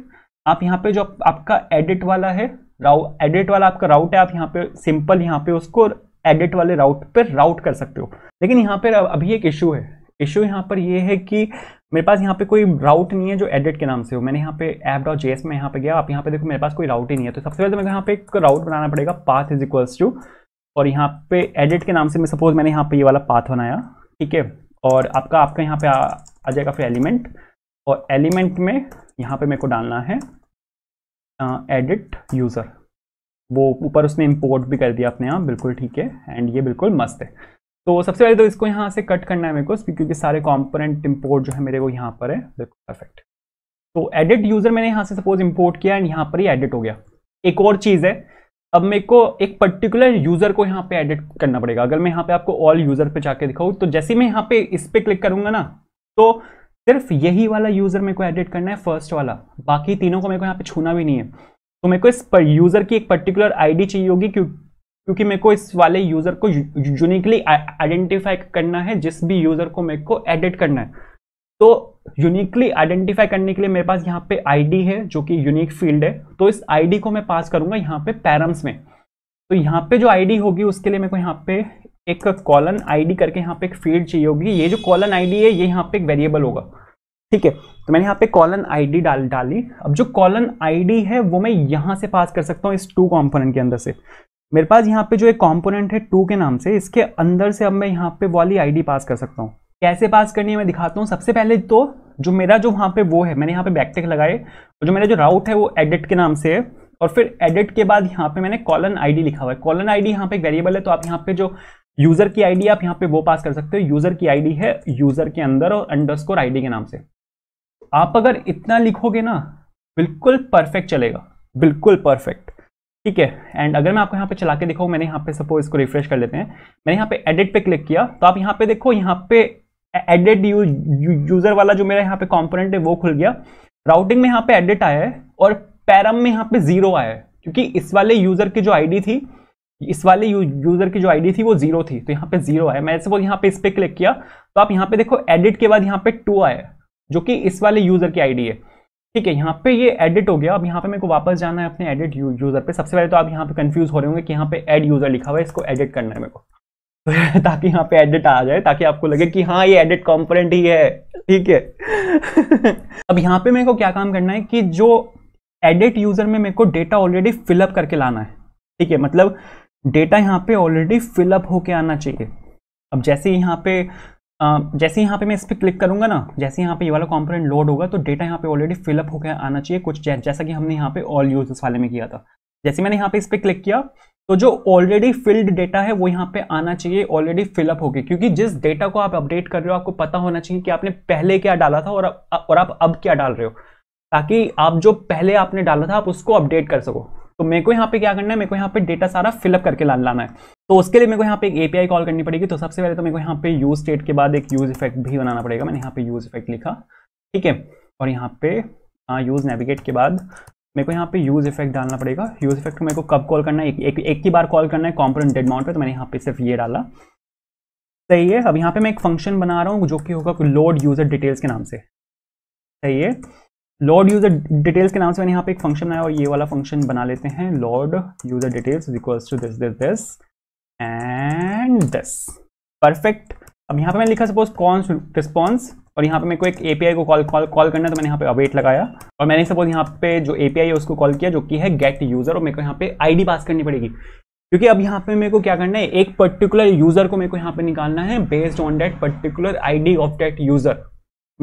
आप यहाँ पे जो आपका एडिट वाला है राउ एडिट वाला आपका राउट है, आप यहाँ पे सिंपल यहाँ पे उसको एडिट वाले राउट पर राउट कर सकते हो। लेकिन यहाँ पर अभी एक इशू है। इशू यहाँ पर ये है कि मेरे पास यहाँ पे कोई राउट नहीं है जो एडिट के नाम से हो। मैंने यहाँ पे ऐप डॉट जे एस में यहाँ पे गया, आप यहाँ पे देखो मेरे पास कोई राउट ही नहीं है। तो सबसे पहले तो मेरे को यहाँ पे एक राउट बनाना पड़ेगा, पाथ इज इक्वल्स टू, और यहाँ पे एडिट के नाम से मैं सपोज मैंने यहाँ पे ये वाला पाथ बनाया, ठीक है। और आपका आपका यहाँ पे आ, आ जाएगा फिर एलिमेंट, और एलिमेंट में यहाँ पे मेरे को डालना है एडिट यूज़र। वो ऊपर उसने इंपोर्ट भी कर दिया अपने यहाँ, बिल्कुल ठीक है, एंड ये बिल्कुल मस्त है। तो सबसे पहले तो इसको यहाँ से कट करना है मेरे को, क्योंकि सारे कंपोनेंट इंपोर्ट जो है मेरे को यहाँ पर है, बिल्कुल परफेक्ट। तो एडिट यूज़र मैंने यहाँ से सपोज इंपोर्ट किया, एंड यहाँ पर ही एडिट हो गया। एक और चीज़ है, अब मेरे को एक पर्टिकुलर यूज़र को यहाँ पे एडिट करना पड़ेगा। अगर मैं यहाँ पे आपको ऑल यूज़र पे जाके दिखाऊँ, तो जैसे मैं यहाँ पे इस पर क्लिक करूँगा ना, तो सिर्फ यही वाला यूज़र मेरे को एडिट करना है, फर्स्ट वाला, बाकी तीनों को मेरे को यहाँ पे छूना भी नहीं है। तो मेरे को इस पर यूज़र की एक पर्टिकुलर आईडी चाहिए होगी, क्यों क्योंकि मेरे को इस वाले यूज़र को यूनिकली आइडेंटिफाई करना है, जिस भी यूज़र को मेरे को एडिट करना है। तो यूनिकली आइडेंटिफाई करने के लिए मेरे पास यहाँ पे आईडी है जो कि यूनिक फील्ड है, तो इस आईडी को मैं पास करूँगा यहाँ पे पैरम्स में। तो यहाँ पे जो आईडी होगी उसके लिए मेरे को यहाँ पे एक कॉलन आईडी करके यहाँ पे एक फील्ड चाहिए होगी। ये जो कॉलन आईडी है ये यहाँ पे एक वेरिएबल होगा, ठीक है। तो मैंने यहाँ पे कॉलन आईडी डाल डाली। अब जो कॉलन आईडी है वो मैं यहाँ से पास कर सकता हूँ इस टू कॉम्पोनेंट के अंदर से। मेरे पास यहाँ पे जो एक कॉम्पोनेंट है टू के नाम से, इसके अंदर से अब मैं यहाँ पे वाली आईडी पास कर सकता हूँ। कैसे पास करनी है मैं दिखाता हूँ। सबसे पहले तो जो मेरा जो वहाँ पे वो है, मैंने यहाँ पे बैकटैग लगाए, और जो मेरा जो राउट है वो एडिट के नाम से है, और फिर एडिट के बाद यहाँ पे मैंने कॉलन आईडी लिखा हुआ है। कॉलन आईडी यहाँ पे एक वेरिएबल है, तो आप यहाँ पे जो यूज़र की आईडी आप यहाँ पे वो पास कर सकते हो। यूज़र की आईडी है यूज़र के अंदर और अंडरस्कोर आईडी के नाम से। आप अगर इतना लिखोगे ना बिल्कुल परफेक्ट चलेगा, बिल्कुल परफेक्ट, ठीक है। एंड अगर मैं आपको यहाँ पे चला के दिखाऊँ, मैंने यहाँ पे सपोज इसको रिफ्रेश कर लेते हैं, मैंने यहाँ पे एडिट पे क्लिक किया तो आप यहाँ पे देखो, यहाँ पे एडिट यूज़र वाला जो मेरा यहाँ पे कॉम्पोनेंट है वो खुल गया। राउटिंग में यहाँ पे एडिट आया है और पैरम में यहाँ पे जीरो आया है, क्योंकि इस वाले यूज़र की जो आईडी थी, इस वाले यूज़र की जो आईडी थी वो जीरो थी, तो यहाँ पे जीरो आया। मैंने सपोज यहाँ पे इस पर क्लिक किया तो आप यहाँ पे देखो एडिट के बाद यहाँ पे टू आया है, जो कि इस वाले यूज़र की आईडी है, ठीक है। यहाँ पे ये एडिट हो गया। अब यहाँ पे मेरे को वापस जाना है अपने एडिट यूज़र पे। सबसे पहले तो आप यहाँ पे कंफ्यूज हो रहे होंगे कि यहाँ पे एड यूज़र लिखा हुआ है, इसको एडिट करना है मेरे को ताकि यहाँ पे एडिट आ जाए, ताकि आपको लगे कि हाँ ये एडिट कॉम्पोनेंट ही है, ठीक है। अब यहाँ पे मेरे को क्या काम करना है कि जो एडिट यूज़र में मेरे को डेटा ऑलरेडी फिलअप करके लाना है, ठीक है। मतलब डेटा यहाँ पे ऑलरेडी फिलअप होके आना चाहिए। अब जैसे यहाँ पे जैसे यहाँ पे मैं इस पर क्लिक करूँगा ना, जैसे यहाँ पे ये वाला कॉम्पोनेंट लोड होगा तो डेटा यहाँ पे ऑलरेडी फिलअप होकर आना चाहिए, कुछ जैसा कि हमने यहाँ पे ऑल यूजर्स वाले में किया था। जैसे मैंने यहाँ पे इस पर क्लिक किया तो जो ऑलरेडी फिल्ड डेटा है वो यहाँ पे आना चाहिए ऑलरेडी फिलअप होके, क्योंकि जिस डेटा को आप अपडेट कर रहे हो आपको पता होना चाहिए कि आपने पहले क्या डाला था और और आप अब क्या डाल रहे हो, ताकि आप जो पहले आपने डाला था आप उसको अपडेट कर सको। तो मेरे को यहाँ पे क्या करना है, मेरे को यहाँ पे डेटा सारा फिलअप करके ला लाना है। तो उसके लिए मेरे को यहाँ पे एक एपीआई कॉल करनी पड़ेगी। तो सबसे पहले तो मेरे को यहाँ पे यूज स्टेट के बाद एक यूज इफेक्ट भी बनाना पड़ेगा। मैंने यहाँ पे यूज इफेक्ट लिखा, ठीक है। और यहाँ पे यूज नेविगेट के बाद मेरे को यहाँ पे यूज इफेक्ट डालना पड़ेगा। यूज इफेक्ट को मेरे को कब कॉल करना है, एक, एक, एक ही बार कॉल करना है कॉम्पोनेंट डेड माउंट पे, तो मैंने यहाँ पे सिर्फ ये डाला, सही है। अब यहाँ पे मैं एक फंक्शन बना रहा हूँ जो कि होगा लोड यूजर डिटेल्स के नाम से, सही है। लोड यूजर डिटेल्स के नाम से मैंने यहाँ पे एक फंक्शन बनाया और ये वाला फंक्शन बना लेते हैं। Load user details equals to this this this and this, perfect. अब यहाँ पे मैंने लिखा सपोज कॉन्स रिस्पॉन्स, और यहाँ पे मेरे को एक एपीआई को कॉल कॉल कॉल करना है, तो मैंने यहाँ पे अवेट लगाया और मैंने सपोज यहाँ पे जो एपीआई है उसको कॉल किया जो कि है गेट यूजर, और मेरे को यहाँ पे आईडी पास करनी पड़ेगी, क्योंकि अब यहाँ पे मेरे को क्या करना है, एक पर्टिकुलर यूजर को मेरे को यहाँ पे निकालना है based on that particular ID of that user.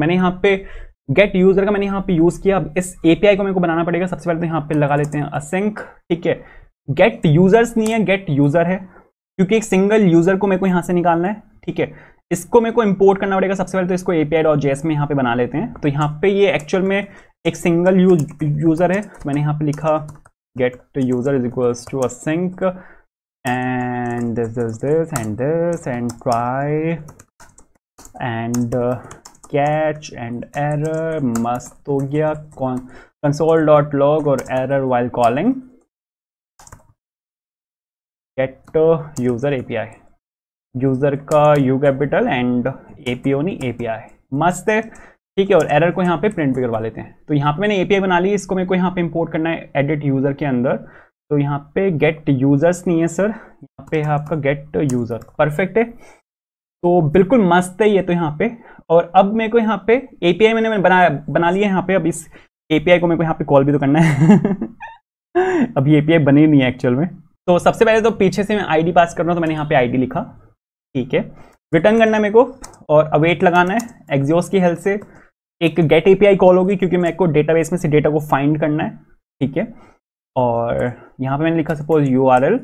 मैंने यहाँ पे गेट यूजर का मैंने यहाँ पे यूज किया। अब इस एपीआई को मेरे को बनाना पड़ेगा। सबसे पहले तो यहाँ पे लगा लेते हैं असिंक, ठीक है। गेट यूजर्स नहीं है, गेट यूजर है, क्योंकि एक सिंगल यूजर को मेरे को यहाँ से निकालना है, ठीक है। इसको मेरे को इंपोर्ट करना पड़ेगा। सबसे पहले तो इसको एपीआई डॉट जेएस में यहाँ पे बना लेते हैं। तो यहाँ पे ये एक्चुअल में एक सिंगल यूजर है, मैंने यहाँ पे लिखा get user is equals to async and this this this and this and try and catch and error, मस्त हो गया। कंसोल डॉट लॉग और error while calling get user API, user का यू कैपिटल एंड एपीओ नहीं API, मस्त है, ठीक है। और एरर को यहाँ पे प्रिंट भी करवा लेते हैं। तो यहाँ पे मैंने एपीआई बना ली, इसको मेरे को यहाँ पे इंपोर्ट करना है एडिट यूजर के अंदर। तो यहाँ पे गेट यूजर्स नहीं है सर, यहाँ पे है आपका गेट यूजर, परफेक्ट है, तो बिल्कुल मस्त है ये तो यहाँ पे। और अब मेरे को यहाँ पे एपीआई मैंने मैंने बना बना लिया यहाँ पे। अब इस एपीआई को मेरे को यहाँ पे कॉल भी तो करना है अब ये एपीआई बनी नहीं है एक्चुअल में। तो सबसे पहले तो पीछे से मैं आईडी पास कर रहा हूँ, तो मैंने यहाँ पे आईडी लिखा, ठीक है। रिटर्न करना है मेरे को और अवेट लगाना है। एक्सियोस की हेल्प से एक गेट एपीआई कॉल होगी, क्योंकि मेरे को डेटाबेस में से डेटा को फाइंड करना है, ठीक है। और यहाँ पर मैंने लिखा सपोज यू आर एल,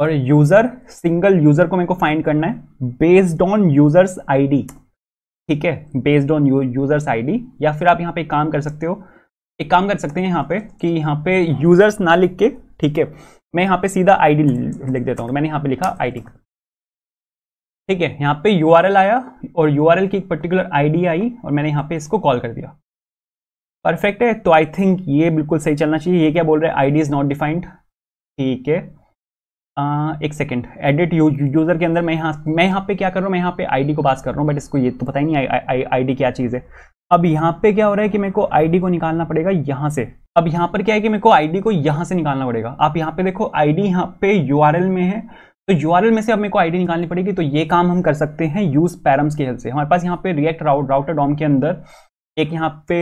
और यूज़र सिंगल यूज़र को मेरे को फाइंड करना है बेस्ड ऑन यूज़र्स आईडी, ठीक है, बेस्ड ऑन यूज़र्स आईडी। या फिर आप यहाँ पे काम कर सकते हो, एक काम कर सकते हैं यहाँ पे कि यहाँ पे यूज़र्स ना लिख के, ठीक है, मैं यहाँ पे सीधा आईडी लिख देता हूँ। तो मैंने यहाँ पे लिखा आईडी, ठीक है, यहाँ पे यूआरएल आया और यूआरएल की एक पर्टिकुलर आईडी आई और मैंने यहाँ पे इसको कॉल कर दिया। परफेक्ट है, तो आई थिंक ये बिल्कुल सही चलना चाहिए। ये क्या बोल रहे हैं, आईडी इज नॉट डिफाइंड। ठीक है, आ, एक सेकेंड, एडिट यूजर के अंदर मैं यहाँ मैं यहाँ पे क्या कर रहा हूँ, मैं यहाँ पे आईडी को पास कर रहा हूँ, बट इसको ये तो पता ही नहीं आई आईडी क्या चीज़ है। अब यहाँ पे क्या हो रहा है कि मेरे को आईडी को निकालना पड़ेगा यहाँ से। अब यहाँ पर क्या है कि मेरे को आईडी को यहाँ से निकालना पड़ेगा। आप यहाँ पे देखो आईडी यहाँ पे यूआरएल में है, तो यूआरएल में से अब मेरे को आईडी निकालनी पड़ेगी। तो ये काम हम कर सकते हैं यूज पैरम्स की हेल्प से। हमारे पास यहाँ पे रिएक्ट राउटर डॉम के अंदर एक यहाँ पे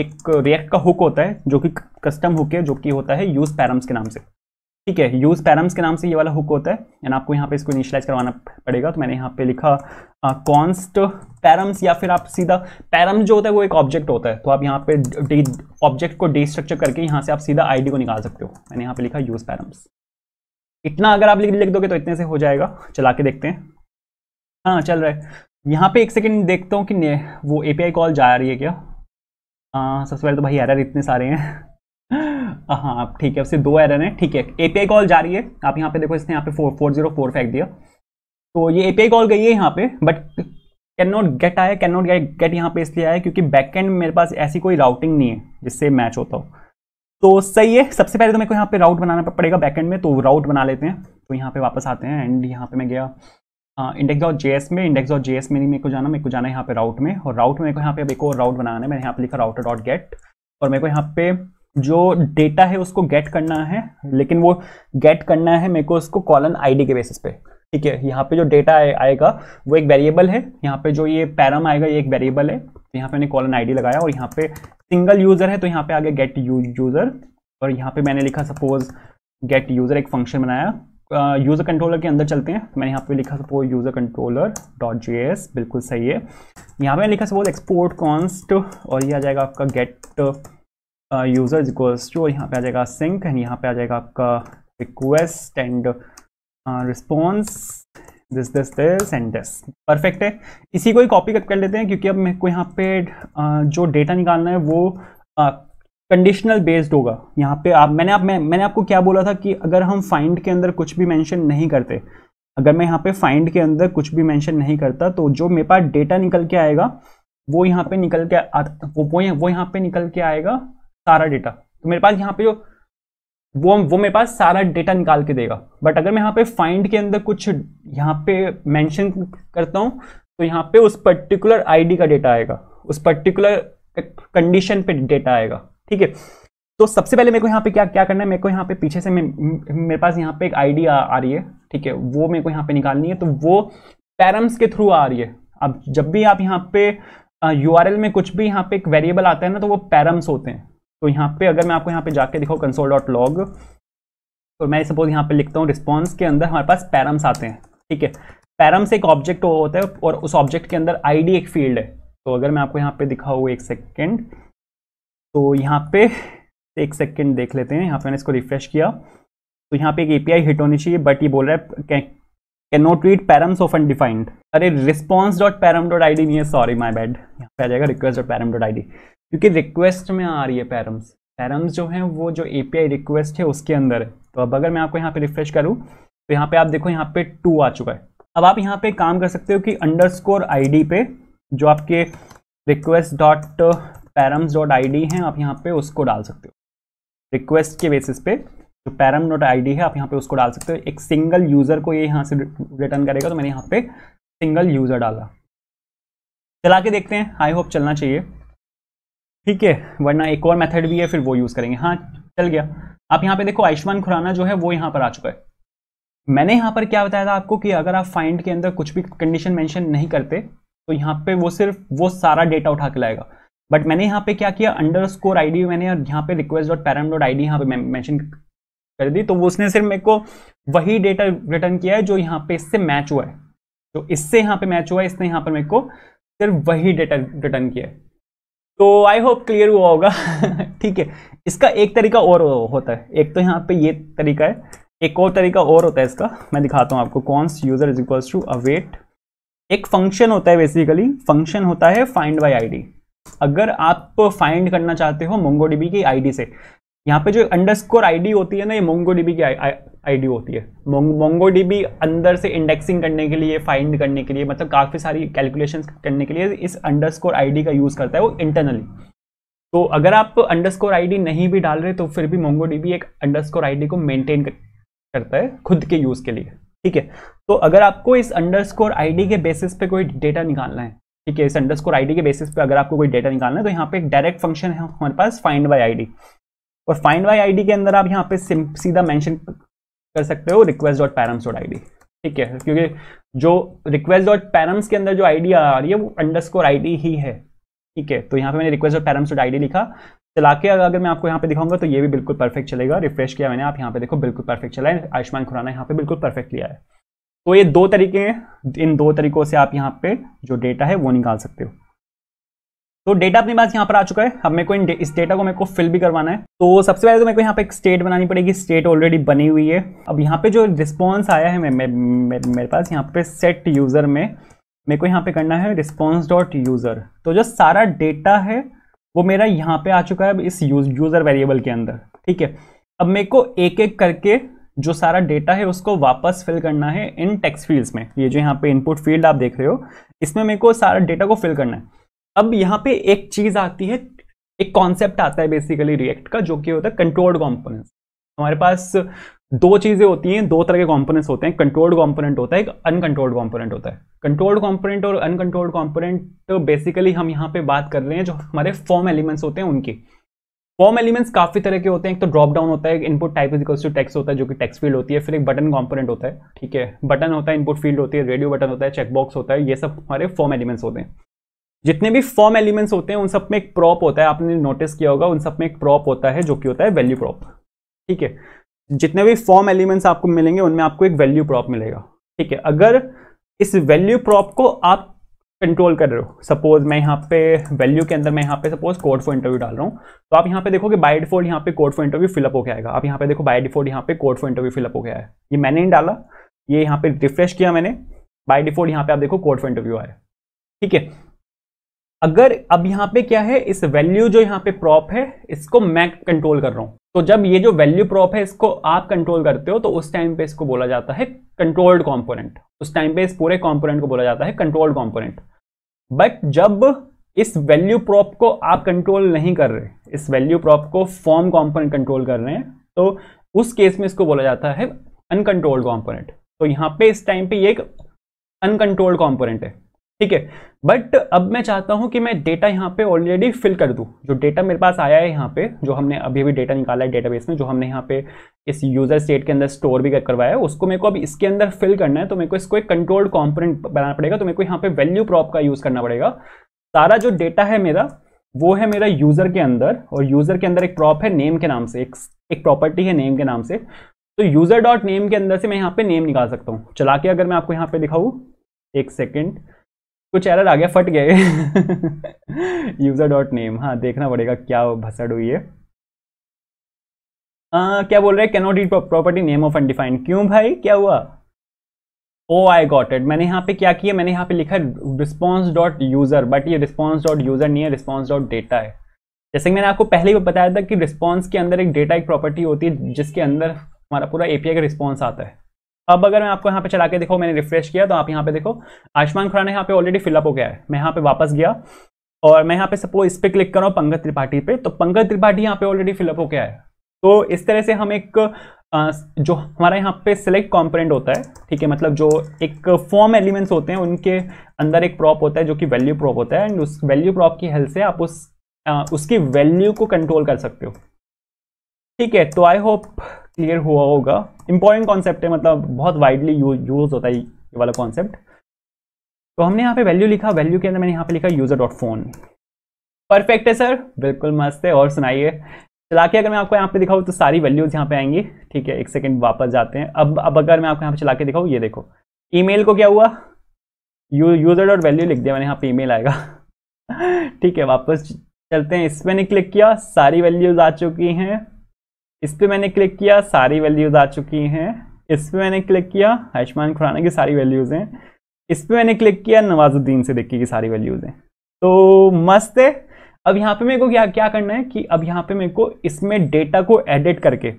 एक रिएक्ट का हुक होता है जो कि कस्टम हुक है, जो कि होता है यूज पैरम्स के नाम से। ठीक है, यूज पैरम्स के नाम से ये वाला हुक होता है एंड आपको यहाँ पे इसको इनिशियलाइज करवाना पड़ेगा। तो मैंने यहाँ पे लिखा कॉन्स्ट पैरम्स, या फिर आप सीधा पैरम्स जो होता है वो एक ऑब्जेक्ट होता है, तो आप यहाँ पे ऑब्जेक्ट को डिस्ट्रक्चर करके यहाँ से आप सीधा आईडी को निकाल सकते हो। मैंने यहाँ पे लिखा यूज पैरम्स। इतना अगर आप लिख दोगे तो इतने से हो जाएगा। चला के देखते हैं। हाँ चल रहा है। यहाँ पे एक सेकेंड देखता हूँ कि वो एपीआई कॉल जा रही है क्या। सबसे पहले तो भाई एरर इतने सारे हैं। हाँ आप ठीक है, उससे दो एरर हैं। ठीक है, एपीआई कॉल जा रही है। आप यहाँ पे देखो इसने यहाँ पे फोर फोर जीरो फोर फेंक दिया, तो ये एपीआई कॉल गई है यहाँ पे, बट कैन नॉट गेट आया। कैन नॉट गेट गेट यहाँ पे इसलिए आया क्योंकि बैकएंड मेरे पास ऐसी कोई राउटिंग नहीं है जिससे मैच होता हो। तो सही है, सबसे पहले तो मेरे को यहाँ पे राउट बनाना पड़ेगा बैकएंड में, तो राउट बना लेते हैं। तो यहाँ पे वापस आते हैं एंड यहाँ पे मैं गया इंडेक्स डॉट जे एस में। इंडेक्स डॉट जे एस में नहीं मेरे को जाना, मेरे को जाना है यहाँ पे राउट में, और राउट में मेरे को यहाँ पे अब एक और राउट बनाना है। मैंने यहाँ पे लिखा राउटर डॉट गेट, और मेरे को यहाँ पे जो डेटा है उसको गेट करना है, लेकिन वो गेट करना है मेरे को उसको कॉलन आईडी के बेसिस पे। ठीक है, यहाँ पे जो डेटा आएगा वो एक वेरिएबल है, यहाँ पे जो ये पैरम आएगा ये एक वेरिएबल है। तो यहाँ पे मैंने कॉलन आईडी लगाया, और यहाँ पे सिंगल यूज़र है तो यहाँ पे आगे गेट यूज़र, और यहाँ पे मैंने लिखा सपोज गेट यूज़र, एक फंक्शन बनाया। यूज़र कंट्रोलर के अंदर चलते हैं। मैंने यहाँ पे लिखा suppose user controller dot J S, बिल्कुल सही है। यहाँ पे लिखा सपोज एक्सपोर्ट कॉन्स्ट, और ये आ जाएगा आपका गेट यूजर इक्वल्स टू, यहाँ पे आ जाएगा सिंक, एंड यहाँ पे आ जाएगा आपका request and response, this this this and this. Perfect है, इसी को ही कॉपी कर लेते हैं क्योंकि अब मेरे को यहाँ पे uh, जो डेटा निकालना है वो कंडीशनल uh, बेस्ड होगा। यहाँ पे आप मैंने आप मैं, मैंने आपको क्या बोला था कि अगर हम फाइंड के अंदर कुछ भी मेंशन नहीं करते, अगर मैं यहाँ पे फाइंड के अंदर कुछ भी मेंशन नहीं करता तो जो मेरे पास डेटा निकल के आएगा वो यहाँ पे निकल के आ, वो वो यहाँ पे निकल के आएगा सारा डेटा। तो मेरे पास यहाँ पे जो वो वो मेरे पास सारा डेटा निकाल के देगा। बट अगर मैं यहाँ पे फाइंड के अंदर कुछ यहाँ पे मेंशन करता हूँ तो यहाँ पे उस पर्टिकुलर आईडी का डेटा आएगा, उस पर्टिकुलर कंडीशन पे डेटा आएगा। ठीक है, तो सबसे पहले मेरे को यहाँ पे क्या क्या करना है, मेरे को यहाँ पे पीछे से मे, मेरे पास यहाँ पे एक आईडी आ, आ रही है। ठीक है, वो मेरे को यहाँ पे निकालनी है, तो वो पैरम्स के थ्रू आ रही है। अब जब भी आप यहाँ पे यू आर एल में कुछ भी यहाँ पे एक वेरिएबल आता है ना, तो वो पैरम्स होते हैं। तो यहाँ पे अगर मैं आपको यहाँ पे जाके दिखाऊँ कंसोल डॉट लॉग, तो मैं सपोज यहाँ पे लिखता हूँ रिस्पॉन्स के अंदर हमारे पास पैरम्स आते हैं। ठीक है, पैरम्स एक ऑब्जेक्ट होता है और उस ऑब्जेक्ट के अंदर आईडी एक फील्ड है। तो अगर मैं आपको यहाँ पे दिखाऊँ एक सेकेंड, तो यहाँ पे एक सेकेंड देख लेते हैं। यहाँ पे मैंने इसको रिफ्रेश किया तो यहाँ पे एक एपीआई हिट होनी चाहिए, बट ये बोल रहा है can not read params of undefined. अरे response dot param dot I D नहीं है, सॉरी माई बैड। यहाँ पे आ जाएगा request dot param dot I D, क्योंकि रिक्वेस्ट में आ रही है पैरम्स। पैरम्स जो है वो जो एपीआई रिक्वेस्ट है उसके अंदर है। तो अब अगर मैं आपको यहाँ पे रिफ्रेश करूँ तो यहाँ पे आप देखो यहाँ पे टू आ चुका है। अब आप यहाँ पे काम कर सकते हो कि अंडरस्कोर आईडी पे जो आपके request dot params dot ID है आप यहाँ पे उसको डाल सकते हो। रिक्वेस्ट के बेसिस पे जो पैरम डॉट आईडी है आप यहाँ पे उसको डाल सकते हो। एक सिंगल यूज़र को ये यहाँ से रिटर्न करेगा, तो मैंने यहाँ पे सिंगल यूज़र डाला। चला के देखते हैं, आई होप चलना चाहिए। ठीक है, वरना एक और मेथड भी है फिर वो यूज़ करेंगे। हाँ चल गया। आप यहाँ पे देखो आयुष्मान खुराना जो है वो यहाँ पर आ चुका है। मैंने यहाँ पर क्या बताया था आपको कि अगर आप फाइंड के अंदर कुछ भी कंडीशन मेंशन नहीं करते तो यहाँ पे वो सिर्फ वो सारा डेटा उठा के लाएगा। बट मैंने यहाँ पे क्या किया, अंडर स्कोर आई डी मैंने यहाँ पे request dot param dot I D यहाँ पे मैंशन कर दी, तो वो उसने सिर्फ मेरे को वही डेटा रिटर्न किया है जो यहाँ पे इससे मैच हुआ है। तो इससे यहाँ पे मैच हुआ है, इसने यहाँ पर मेरे को सिर्फ वही डेटा रिटर्न किया है। तो आई होप क्लियर हुआ होगा। ठीक है, इसका एक तरीका और होता है। एक तो यहाँ पे ये तरीका है, एक और तरीका और होता है इसका, मैं दिखाता हूँ आपको। Const user is equals to await, एक फंक्शन होता है। बेसिकली फंक्शन होता है फाइंड बाय आईडी। अगर आप फाइंड करना चाहते हो मोंगोडीबी की आईडी से, यहाँ पे जो अंडरस्कोर आईडी होती है ना, ये मोंगोडीबी की आईडी होती है। मोंगोडीबी अंदर से इंडेक्सिंग करने के लिए, फाइंड करने के लिए, मतलब काफ़ी सारी कैलकुलेशंस करने के लिए इस अंडरस्कोर आईडी का यूज़ करता है वो इंटरनली। तो अगर आप अंडरस्कोर आईडी नहीं भी डाल रहे तो फिर भी मोंगोडीबी एक अंडरस्कोर आईडी को मेंटेन करता है खुद के यूज़ के लिए, ठीक है। तो अगर आपको इस अंडरस्कोर आईडी के बेसिस पे कोई डेटा निकालना है, ठीक है, इस अंडरस्कोर आईडी के बेसिस पे अगर आपको कोई डेटा निकालना है तो यहाँ पे एक डायरेक्ट फंक्शन है हमारे पास फाइंड बाय आईडी, और फाइंड बाय आईडी के अंदर आप यहाँ पे सीधा मेंशन कर सकते हो request dot params dot ID, ठीक है, क्योंकि जो रिक्वेस्ट डॉट पैरम्स के अंदर जो आईडी आ रही है वो अंडरस्कोर आईडी ही है, ठीक है। तो यहाँ पे मैंने request dot params dot ID लिखा, चला के अगर मैं आपको यहाँ पे दिखाऊंगा तो ये भी बिल्कुल परफेक्ट चलेगा। रिफ्रेश किया मैंने, आप यहाँ पे देखो बिल्कुल परफेक्ट चला है, आयुष्मान खुराना यहाँ पे बिल्कुल परफेक्ट लिया है। तो ये दो तरीके हैं, इन दो तरीकों से आप यहाँ पे जो डेटा है वो निकाल सकते हो। तो डेटा अपने पास यहाँ पर आ चुका है। अब मेरे को इन इस डेटा को मेरे को फिल भी करवाना है। तो सबसे पहले तो मेरे को यहाँ पे एक स्टेट बनानी पड़ेगी, स्टेट ऑलरेडी बनी हुई है। अब यहाँ पे जो रिस्पॉन्स आया है मे, मे, मे, मेरे पास यहाँ पे सेट यूज़र में मेरे को यहाँ पे करना है रिस्पॉन्स डॉट यूज़र। तो जो सारा डेटा है वो मेरा यहाँ पे आ चुका है अब इस यूज़र वेरिएबल के अंदर, ठीक है। अब मेरे को एक एक करके जो सारा डेटा है उसको वापस फिल करना है इन टेक्स्ट फील्ड्स में। ये जो यहाँ पे इनपुट फील्ड आप देख रहे हो इसमें मेरे को सारा डेटा को फिल करना है। अब यहाँ पे एक चीज़ आती है, एक कॉन्सेप्ट आता है बेसिकली रिएक्ट का, जो कि होता है कंट्रोल्ड कॉम्पोनेंट्स। हमारे पास दो चीज़ें होती हैं, दो तरह के कॉम्पोनेंट्स होते हैं, कंट्रोल्ड कॉम्पोनेंट होता है, एक अनकंट्रोल्ड कॉम्पोनेंट होता है। कंट्रोल्ड कॉम्पोनेंट और अनकंट्रोल्ड कॉम्पोनेंट तो बेसिकली हम यहाँ पे बात कर रहे हैं जो हमारे फॉर्म एलिमेंट्स होते हैं उनकी। फॉर्म एलिमेंट्स काफ़ी तरह के होते हैं, एक तो ड्रॉप डाउन होता है, input type is equals to text होता है जो कि टेक्स्ट फील्ड होती है, फिर एक बटन कॉम्पोनेंट होता है, ठीक है, बटन होता है, इनपुट फील्ड होती है, रेडियो बटन होता है, चेकबॉक्स होता है, ये सब हमारे फॉर्म एलिमेंट्स होते हैं। जितने भी फॉर्म एलिमेंट्स होते हैं उन सब में एक प्रॉप होता है, आपने नोटिस किया होगा उन सब में एक प्रॉप होता है जो कि होता है वैल्यू प्रॉप, ठीक है। जितने भी फॉर्म एलिमेंट्स आपको मिलेंगे उनमें आपको एक वैल्यू प्रॉप मिलेगा, ठीक है। अगर इस वैल्यू प्रॉप को आप कंट्रोल कर रहे हो, सपोज मैं यहाँ पे वैल्यू के अंदर मैं यहाँ पे सपोज कोड फॉर इंटरव्यू डाल रहा हूँ, तो आप यहाँ पे देखोगे बाय डिफॉल्ट यहाँ पे कोड फॉर इंटरव्यू फिलअप होकर आएगा। आप यहाँ पे देखो बाय डिफॉल्ट यहाँ पे कोड फॉर इंटरव्यू फिलअप होकर आया, ये मैंने नहीं डाला, ये यहाँ पे रिफ्रेश किया मैंने, बाय डिफॉल्ट यहाँ पे आप देखो कोड फॉर इंटरव्यू आया, ठीक है। अगर अब यहाँ पे क्या है, इस वैल्यू जो यहाँ पे प्रॉप है इसको मैं कंट्रोल कर रहा हूँ, तो जब ये जो वैल्यू प्रॉप है इसको आप कंट्रोल करते हो तो उस टाइम पे इसको बोला जाता है कंट्रोल्ड कंपोनेंट। उस टाइम पे इस पूरे कंपोनेंट को बोला जाता है कंट्रोल्ड कंपोनेंट। बट जब इस वैल्यू प्रॉप को आप कंट्रोल नहीं कर रहे, इस वैल्यू प्रॉप को फॉर्म कॉम्पोनेंट कंट्रोल कर रहे हैं, तो उस केस में इसको बोला जाता है अनकंट्रोल्ड कॉम्पोनेंट। तो यहाँ पे इस टाइम पे ये एक अनकंट्रोल्ड कॉम्पोनेंट है, ठीक है। बट अब मैं चाहता हूं कि मैं डेटा यहाँ पे ऑलरेडी फिल कर दूं। जो डेटा मेरे पास आया है यहाँ पे, जो हमने अभी अभी डेटा निकाला है डेटाबेस में, जो हमने यहाँ पे इस यूजर स्टेट के अंदर स्टोर भी करवाया है, उसको मेरे को अब इसके अंदर फिल करना है। तो मेरे को इसको एक कंट्रोल्ड कॉम्पोनेंट बनाना पड़ेगा, तो मेरे को यहाँ पे वैल्यू प्रॉप का यूज़ करना पड़ेगा। सारा जो डेटा है मेरा वो है मेरा यूज़र के अंदर, और यूज़र के अंदर एक प्रॉप है नेम के नाम से, एक एक प्रॉपर्टी है नेम के नाम से। तो यूज़र डॉट नेम के अंदर से मैं यहाँ पे नेम निकाल सकता हूँ। चला के अगर मैं आपको यहाँ पे दिखाऊँ, एक सेकेंड, कुछ एरर आ गया, फट गए यूजर डॉट नेम। हाँ, देखना पड़ेगा क्या भसड़ हुई है। आ, क्या बोल रहे हैं, can not read property name of undefined. क्यों भाई, क्या हुआ? Oh I got it. मैंने यहाँ पे क्या किया, मैंने यहाँ पे लिखा रिस्पॉन्स डॉट यूजर, बट ये रिस्पॉन्स डॉट यूजर नहीं है, रिस्पॉन्स डॉट डेटा है। जैसे कि मैंने आपको पहले ही बताया था कि रिस्पॉन्स के अंदर एक डेटा एक प्रॉपर्टी होती है जिसके अंदर हमारा पूरा एपीआई का रिस्पॉन्स आता है। अब अगर मैं आपको यहाँ पे चला के देखो, मैंने रिफ्रेश किया तो आप यहाँ पे देखो आयुष्मान खुराना यहाँ पे ऑलरेडी फिलअप हो गया है। मैं यहाँ पे वापस गया और मैं यहाँ पे सपोज इस पे क्लिक कर रहा हूँ पंकज त्रिपाठी पे, तो पंकज त्रिपाठी यहाँ पे ऑलरेडी फिलअप हो गया है। तो इस तरह से हम एक जो हमारा यहाँ पे सिलेक्ट कॉम्पोनेंट होता है, ठीक है, मतलब जो एक फॉर्म एलिमेंट्स होते हैं उनके अंदर एक प्रॉप होता है जो कि वैल्यू प्रॉप होता है, एंड उस वैल्यू प्रॉप की हेल्प से आप उस उसकी वैल्यू को कंट्रोल कर सकते हो, ठीक है। तो आई होप क्लियर हुआ होगा। इंपॉर्टेंट कॉन्सेप्ट है, मतलब बहुत वाइडली यूज होता है ये वाला कॉन्सेप्ट। तो हमने यहाँ पे वैल्यू लिखा, वैल्यू के अंदर मैंने यहाँ पे लिखा यूजर डॉट फोन। परफेक्ट है सर, बिल्कुल मस्त है। और सुनाइए, चला के अगर मैं आपको यहाँ पे दिखाऊँ तो सारी वैल्यूज यहाँ पे आएंगी, ठीक है। एक सेकेंड वापस जाते हैं। अब अब अगर मैं आपको यहाँ पे चला के दिखाऊँ, ये देखो ई मेल को क्या हुआ, यूजर डॉट वैल्यू लिख दिया मैंने, यहाँ पे ई मेल आएगा ठीक है, वापस चलते हैं। इस पर मैंने क्लिक किया, सारी वैल्यूज आ चुकी हैं। इस पर मैंने क्लिक किया, सारी वैल्यूज़ आ चुकी हैं। इस पर मैंने क्लिक किया, आयुष्मान खुराना की सारी वैल्यूज़ हैं। इस पर मैंने क्लिक किया, नवाजुद्दीन सिद्दीकी की सारी वैल्यूज़ हैं। तो मस्त है। अब यहाँ पे मेरे को क्या क्या करना है कि अब यहाँ पे मेरे को इसमें डेटा को एडिट करके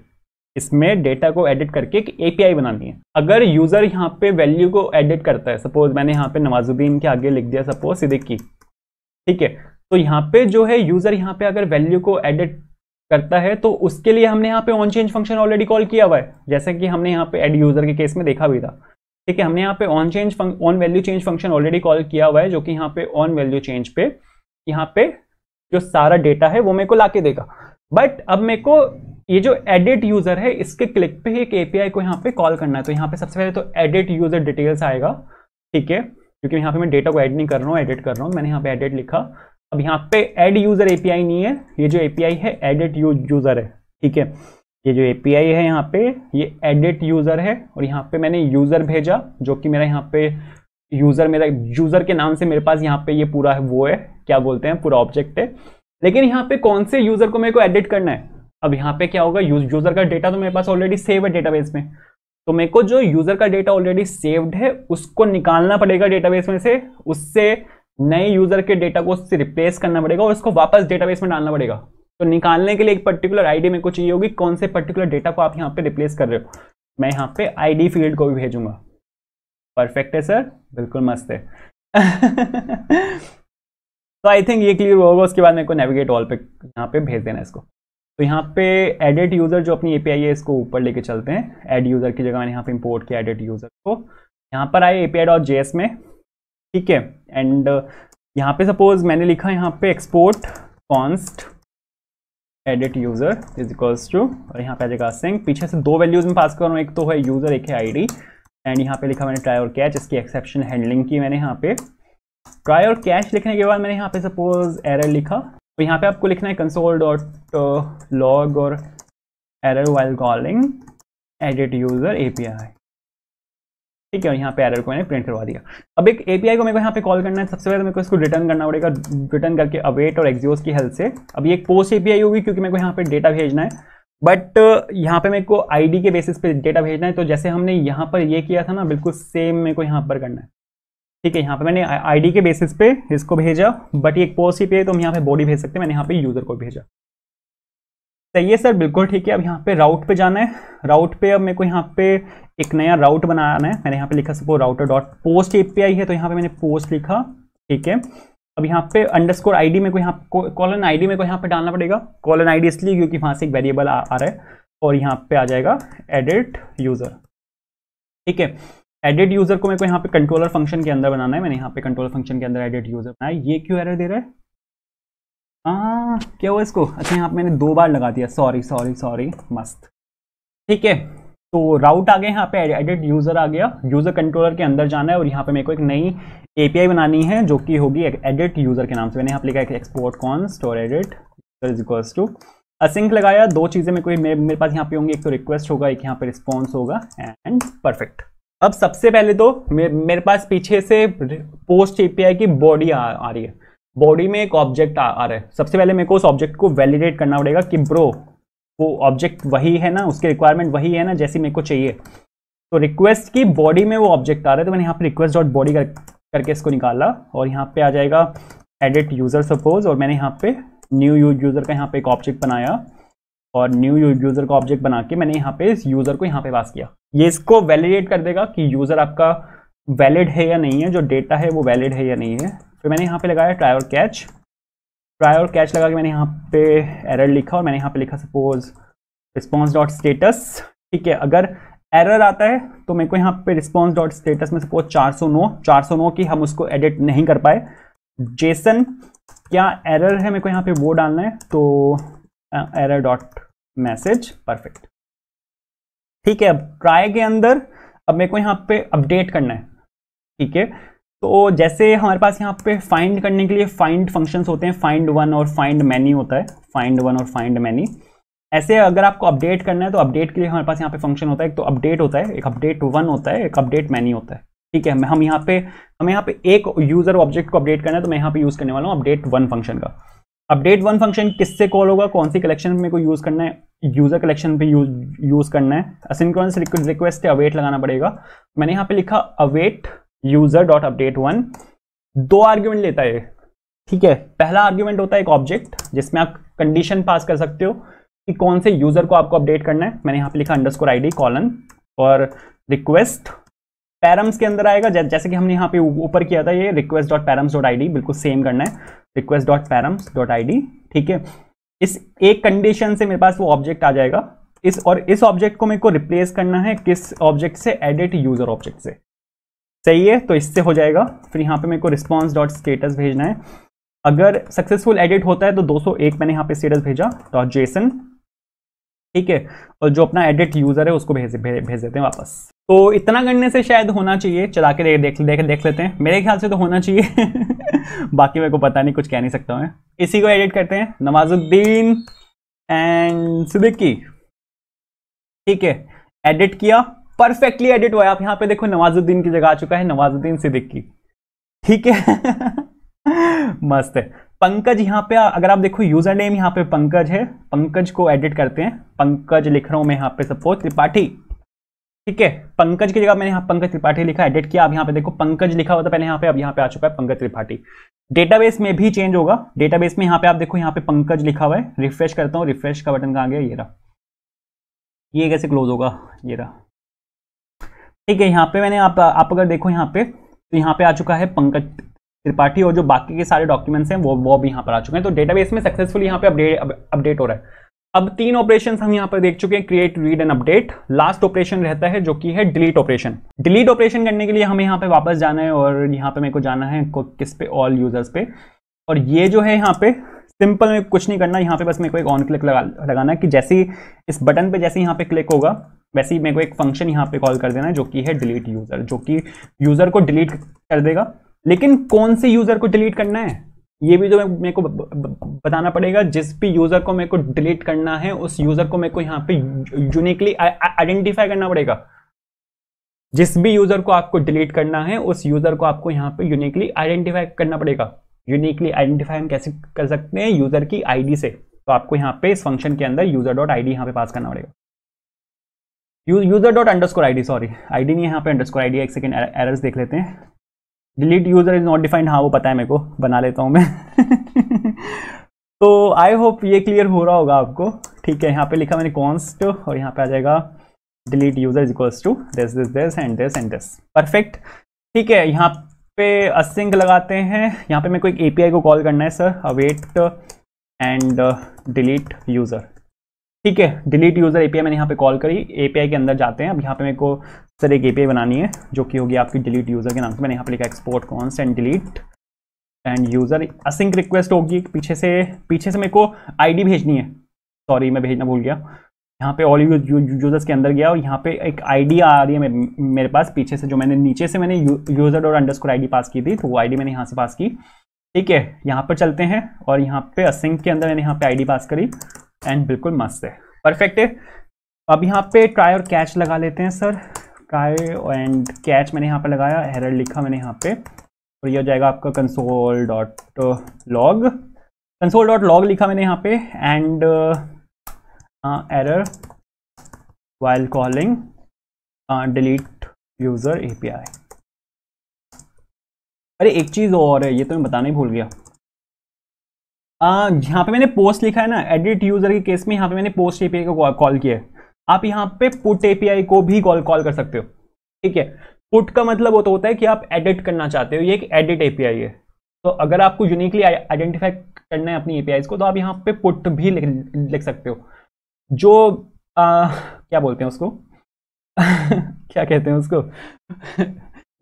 इसमें डेटा को एडिट करके एक एपीआई बनानी है। अगर यूज़र यहाँ पे वैल्यू को एडिट करता है, सपोज मैंने यहाँ पे नवाजुद्दीन के आगे लिख दिया सपोज सिद्दीकी, ठीक है, तो यहाँ पे जो है यूज़र यहाँ पे अगर वैल्यू को एडिट करता है तो उसके लिए हमने यहाँ पे on change function already call किया हुआ है, जैसे कि हमने यहाँ पे एड यूज़र के केस में देखा भी था। ठीक है, हमने यहाँ पे on change on value change function already call किया हुआ है, जो कि यहाँ पे ऑन वैल्यू चेंज पे यहाँ पे जो सारा डेटा है वो मेरे को लाके देगा। बट अब मेरे को ये जो एडिट यूजर है इसके क्लिक पे एक एपीआई को यहाँ पे कॉल करना है। तो यहाँ पे सबसे पहले तो एडिट यूजर डिटेल्स आएगा, ठीक है, क्योंकि यहाँ पे मैं डेटा को एड नहीं कर रहा हूँ, एडिट कर रहा हूँ। मैंने यहाँ पे एडिट लिखा, अब यहाँ पे एड यूजर एपीआई नहीं है, ये जो एपीआई है एडिट यूजर है, ठीक है, ये जो एपीआई है यहाँ पे ये एडिट यूजर है। और यहाँ पे मैंने यूजर भेजा, जो कि मेरा यहाँ पे यूजर मेरा यूजर के नाम से मेरे पास यहाँ पे ये पूरा है, वो है क्या बोलते हैं, पूरा ऑब्जेक्ट है। लेकिन यहाँ पे कौन से यूजर को मेरे को एडिट करना है? अब यहाँ पे क्या होगा, यूजर का डेटा तो मेरे पास ऑलरेडी सेव है डेटाबेस में, तो मेरे को जो यूजर का डेटा ऑलरेडी सेव्ड है उसको निकालना पड़ेगा डेटाबेस में से, उससे नए यूजर के डेटा को उससे रिप्लेस करना पड़ेगा और उसको वापस डेटाबेस में डालना पड़ेगा। तो निकालने के लिए एक पर्टिकुलर आईडी मेरे को चाहिए होगी, कौन से पर्टिकुलर डेटा को आप यहाँ पे रिप्लेस कर रहे हो। मैं यहाँ पे आईडी फील्ड को भी भेजूंगा। परफेक्ट है सर, बिल्कुल मस्त है। तो आई थिंक ये क्लियर होगा। उसके बाद मेरे को नेविगेट ऑल पे यहाँ पे भेज देना इसको। तो यहाँ पे एडिट यूजर जो अपनी एपीआई है इसको ऊपर लेके चलते हैं। एड यूजर की जगह मैंने यहाँ पे इंपोर्ट किया एडिट यूजर को, यहाँ पर आए एपीआई डॉट जे एस में, ठीक है। एंड यहाँ पे सपोज मैंने लिखा यहाँ पे export const edit user is equals to, और यहाँ पे आ जाएगा सिंक। पीछे से दो वैल्यूज में पास कर रहा हूँ, एक तो है यूजर एक है आईडी। एंड यहाँ पे लिखा मैंने ट्राई और कैच, इसकी एक्सेप्शन हैंडलिंग की मैंने यहाँ पे। ट्राई और कैच लिखने के बाद मैंने यहाँ पे सपोज एरर लिखा, तो यहाँ पे आपको लिखना है कंसोल डॉट लॉग और error while calling edit user API, ठीक है। और यहाँ पे एरर को मैंने प्रिंट करवा दिया। अब एक एपीआई को मेरे को यहाँ पे कॉल करना है, सबसे पहले मेरे को इसको रिटर्न करना पड़ेगा, रिटर्न करके अवेट और एक्सियोस की हेल्प से। अब ये एक पोस्ट एपीआई होगी क्योंकि मेरे को यहाँ पे डेटा भेजना है, बट यहाँ पे मेरे को आईडी के बेसिस पे डेटा भेजना है। तो जैसे हमने यहाँ पर ये किया था ना, बिल्कुल सेम मेरे को यहाँ पर करना है, ठीक है। यहाँ पे मैंने आईडी के बेसिस पे इसको भेजा, बट ये एक पोस्ट एपीआई, तो हम यहाँ पे बॉडी भेज सकते हैं। मैंने यहाँ पे यूजर को भेजा, सही है सर, बिल्कुल ठीक है। अब यहाँ पे राउट पे जाना है, राउट पे अब मेरे को यहाँ पे एक नया राउट बनाना है। मैंने यहाँ पे लिखा suppose router dot post API है, तो यहाँ पे मैंने पोस्ट लिखा, ठीक है। अब यहाँ पे अंडरस्कोर आईडी मेरे को यहाँ कॉलन आईडी मेरे को यहाँ पे डालना पड़ेगा, कॉलन आईडी इसलिए क्योंकि वहाँ से एक वेरिएबल आ, आ रहा है। और यहाँ पे आ जाएगा एडिट यूजर, ठीक है। एडिट यूजर को मेरे को यहाँ पे कंट्रोलर फंक्शन के अंदर बनाना है। मैंने यहाँ पे कंट्रोलर फंक्शन के अंदर एडिट यूजर बनाया। ये क्यों एरर दे रहा है? हाँ, क्या हुआ इसको? अच्छा, यहाँ पे मैंने दो बार लगा दिया, सॉरी सॉरी सॉरी मस्त, ठीक है। तो राउट आ गए, यहाँ पे एडिट यूजर आ गया, यूजर कंट्रोलर के अंदर जाना है। और यहाँ पे मेरे को एक नई एपीआई बनानी है जो कि होगी एडिट यूजर के नाम से। मैंने यहाँ पे लिखा एक एक्सपोर्ट कॉन्स्ट और edit is equals to async लगाया। दो चीज़ें मेरे को मेरे पास यहाँ पे होंगी, एक तो रिक्वेस्ट होगा, एक यहाँ पे रिस्पॉन्स होगा। And perfect. अब सबसे पहले तो मेरे पास पीछे से पोस्ट एपीआई की बॉडी आ, आ रही है। बॉडी में एक ऑब्जेक्ट आ, आ रहा है। सबसे पहले मेरे को उस ऑब्जेक्ट को वैलिडेट करना पड़ेगा कि ब्रो वो ऑब्जेक्ट वही है ना, उसके रिक्वायरमेंट वही है ना जैसी मेरे को चाहिए। तो रिक्वेस्ट की बॉडी में वो ऑब्जेक्ट आ रहा है, तो मैंने यहाँ पे रिक्वेस्ट डॉट बॉडी कर करके इसको निकाला। और यहाँ पे आ जाएगा एडिट यूज़र सपोज, और मैंने यहाँ पे न्यू यूज़र का यहाँ पे एक ऑब्जेक्ट बनाया। और न्यू यूज़र का ऑब्जेक्ट बना के मैंने यहाँ पे इस यूज़र को यहाँ पे पास किया। ये इसको वैलिडेट कर देगा कि यूज़र आपका वैलिड है या नहीं है, जो डेटा है वो वैलिड है या नहीं है। फिर मैंने यहाँ पे लगाया ट्राई और कैच, ट्राई और कैच लगा के मैंने यहाँ पे एरर लिखा। और मैंने यहाँ पे लिखा सपोज रिस्पॉन्स डॉट स्टेटस, ठीक है। अगर एरर आता है तो मेरे को यहाँ पे रिस्पॉन्स डॉट स्टेटस में सपोज चार सौ नौ की हम उसको एडिट नहीं कर पाए। जेसन क्या एरर है मेरे को यहाँ पे वो डालना है, तो एरर डॉट मैसेज, परफेक्ट, ठीक है। अब ट्राई के अंदर अब मेरे को यहाँ पे अपडेट करना है, ठीक है। तो जैसे हमारे पास यहाँ पे फाइंड करने के लिए फाइंड फंक्शंस होते हैं, फाइंड वन और फाइंड मैनी होता है, फाइंड वन और फाइंड मैनी। ऐसे अगर आपको अपडेट करना है तो अपडेट के लिए हमारे पास यहाँ पे फंक्शन होता है, एक तो अपडेट होता है, एक अपडेट वन होता है, एक अपडेट मैनी होता है, ठीक है। हम यहाँ पे हमें यहाँ पे एक यूजर ऑब्जेक्ट को अपडेट करना है, तो मैं यहाँ पे यूज़ करने वाला हूँ अपडेट वन फंक्शन का। अपडेट वन फंक्शन किससे कॉल होगा, कौन सी कलेक्शन में को यूज़ करना है, यूज़र कलेक्शन पे यूज यूज़ करना है। असिंक्रोनस रिक्वेस्ट है, अवेट लगाना पड़ेगा। मैंने यहाँ पे लिखा await user dot update one, दो आर्ग्यूमेंट लेता है, ठीक है। पहला आर्ग्यूमेंट होता है एक ऑब्जेक्ट जिसमें आप कंडीशन पास कर सकते हो कि कौन से यूजर को आपको अपडेट करना है। मैंने यहाँ पे लिखा अंडरस्कोर आईडी कॉलन और रिक्वेस्ट पैरम्स के अंदर आएगा, जैसे कि हमने यहाँ पे ऊपर किया था। ये request dot params dot I D बिल्कुल सेम करना है, request dot params dot I D. ठीक है, इस एक कंडीशन से मेरे पास वो ऑब्जेक्ट आ जाएगा। इस और इस ऑब्जेक्ट को मेरे को रिप्लेस करना है किस ऑब्जेक्ट से? एडिट यूजर ऑब्जेक्ट से। सही है, तो इससे हो जाएगा। फिर यहाँ पे मेरे को रिस्पॉन्स डॉट स्टेटस भेजना है। अगर सक्सेसफुल एडिट होता है तो दो सौ एक मैंने यहाँ पे स्टेटस भेजा डॉट जेसन। ठीक है, और जो अपना एडिट यूजर है उसको भेज भेज देते हैं वापस। तो इतना करने से शायद होना चाहिए, चला के देख देख, देख, देख लेते हैं। मेरे ख्याल से तो होना चाहिए बाकी मेरे को पता नहीं, कुछ कह नहीं सकता मैं। इसी को एडिट करते हैं, नवाजुद्दीन एंड सिद्दीकी। ठीक है, एडिट किया, परफेक्टली एडिट हुआ है। आप यहाँ पे देखो नवाजुद्दीन की जगह आ चुका है नवाजुद्दीन सिद्दीकी। ठीक है मस्त है। पंकज यहाँ पे अगर आप देखो यूजर नेम यहाँ पे पंकज है, पंकज को एडिट करते हैं। पंकज लिख रहा हूँ मैं यहाँ पे सपोज त्रिपाठी। ठीक है, पंकज की जगह मैंने यहाँ पंकज त्रिपाठी लिखा, एडिट किया। अब यहाँ पे देखो पंकज लिखा हुआ था पहले यहाँ पे, अब यहाँ पे आ चुका है पंकज त्रिपाठी। डेटाबेस में भी चेंज होगा, डेटाबेस में यहाँ पे आप देखो यहाँ पे पंकज लिखा हुआ है। रिफ्रेश करता हूँ, रिफ्रेश का बटन कहाँ गया? ये रहा। ये कैसे क्लोज होगा? ये रहा। ठीक है, यहाँ पे मैंने आप आप अगर देखो यहाँ पे तो यहाँ पे आ चुका है पंकज त्रिपाठी और जो बाकी के सारे डॉक्यूमेंट्स हैं वो वो भी यहाँ पर आ चुके हैं। तो डेटाबेस में सक्सेसफुली यहाँ पे अपडेट अपडेट हो रहा है। अब तीन ऑपरेशंस हम यहाँ पर देख चुके हैं, create, read and update. Last operation रहता है जो कि है डिलीट ऑपरेशन। डिलीट ऑपरेशन करने के लिए हमें यहाँ पे वापस जाना है और यहाँ पे मेरे को जाना है किस पे? ऑल यूजर्स पे। और ये जो है यहाँ पे सिंपल में कुछ नहीं करना, यहाँ पे बस मेरे को एक ऑन क्लिक लगा लगाना है कि जैसे ही इस बटन पे जैसे ही यहाँ पे क्लिक होगा वैसे ही मेरे को एक फंक्शन यहाँ पे कॉल कर देना है जो कि है डिलीट यूजर, जो कि यूजर को डिलीट कर देगा। लेकिन कौन से यूजर को डिलीट करना है ये भी तो मेरे को बताना पड़ेगा। जिस भी यूजर को मेरे को डिलीट करना है उस यूजर को मेरे को यहाँ पे यूनिकली आइडेंटिफाई करना पड़ेगा। जिस भी यूजर को आपको डिलीट करना है उस यूजर को आपको यहाँ पे यूनिकली आइडेंटिफाई करना पड़ेगा। यूनिकली आइडेंटिफाई हम कैसे कर सकते हैं? यूजर की आईडी से। तो आपको यहाँ पे इस फंक्शन के अंदर यूजर डॉट आई डी यहाँ पे पास करना पड़ेगा, user dot underscore I D, sorry I D नहीं यहाँ पे अंडरस्कोर आई डी। एक सेकेंड एरर्स देख लेते हैं। Delete user is not defined, हाँ वो पता है मेरे को, बना लेता हूँ मैं तो आई होप ये क्लियर हो रहा होगा आपको। ठीक है, यहाँ पे लिखा मैंने कॉन्स्ट और यहाँ पे आ जाएगा delete user is equals to this this this and this and this. Perfect. ठीक है, यहाँ पे असिंक लगाते हैं। यहाँ पे मेरे को एक एपीआई को कॉल करना है, sir await and delete user. ठीक है, डिलीट यूजर एपीआई मैंने यहाँ पे कॉल करी। एपीआई के अंदर जाते हैं। अब यहाँ पे मेरे को सर एक एपीआई बनानी है जो कि होगी आपकी डिलीट यूजर के नाम से। मैंने यहाँ पे लिखा export const and delete and user. Async request होगी, पीछे से पीछे से मेरे को आईडी भेजनी है। सॉरी मैं भेजना भूल गया। यहाँ पे ऑल यूजर्स के अंदर गया और यहाँ पे एक आईडी आ रही है मेरे पास पीछे से, जो मैंने नीचे से मैंने user dot underscore ID pass की थी, तो वो आईडी मैंने यहाँ से पास की। ठीक है, यहाँ पर चलते हैं और यहाँ पे असिंक के अंदर मैंने यहाँ पे आईडी पास करी एंड बिल्कुल मस्त है, परफेक्ट है। अब यहाँ पे ट्राई और कैच लगा लेते हैं। सर ट्राई एंड कैच मैंने यहाँ पे लगाया, एरर लिखा मैंने यहाँ पे और ये हो जाएगा आपका console dot log. Console dot log लिखा मैंने यहाँ पे and error while calling delete user API. अरे एक चीज़ और है, ये तो मैं बताना ही भूल गया। Uh, यहाँ पे मैंने पोस्ट लिखा है ना, एडिट यूजर के केस में यहाँ पे मैंने पोस्ट एपीआई को कॉल किया है। आप यहाँ पे पुट एपीआई को भी कॉल कॉल कर सकते हो। ठीक है, पुट का मतलब वो तो होता है कि आप एडिट करना चाहते हो, ये एक एडिट एपीआई है। तो अगर आपको यूनिकली आइडेंटिफाई करना है अपनी एपीआई को तो आप यहाँ पे पुट भी लिख, लिख सकते हो। जो uh, क्या बोलते हैं उसको क्या कहते हैं उसको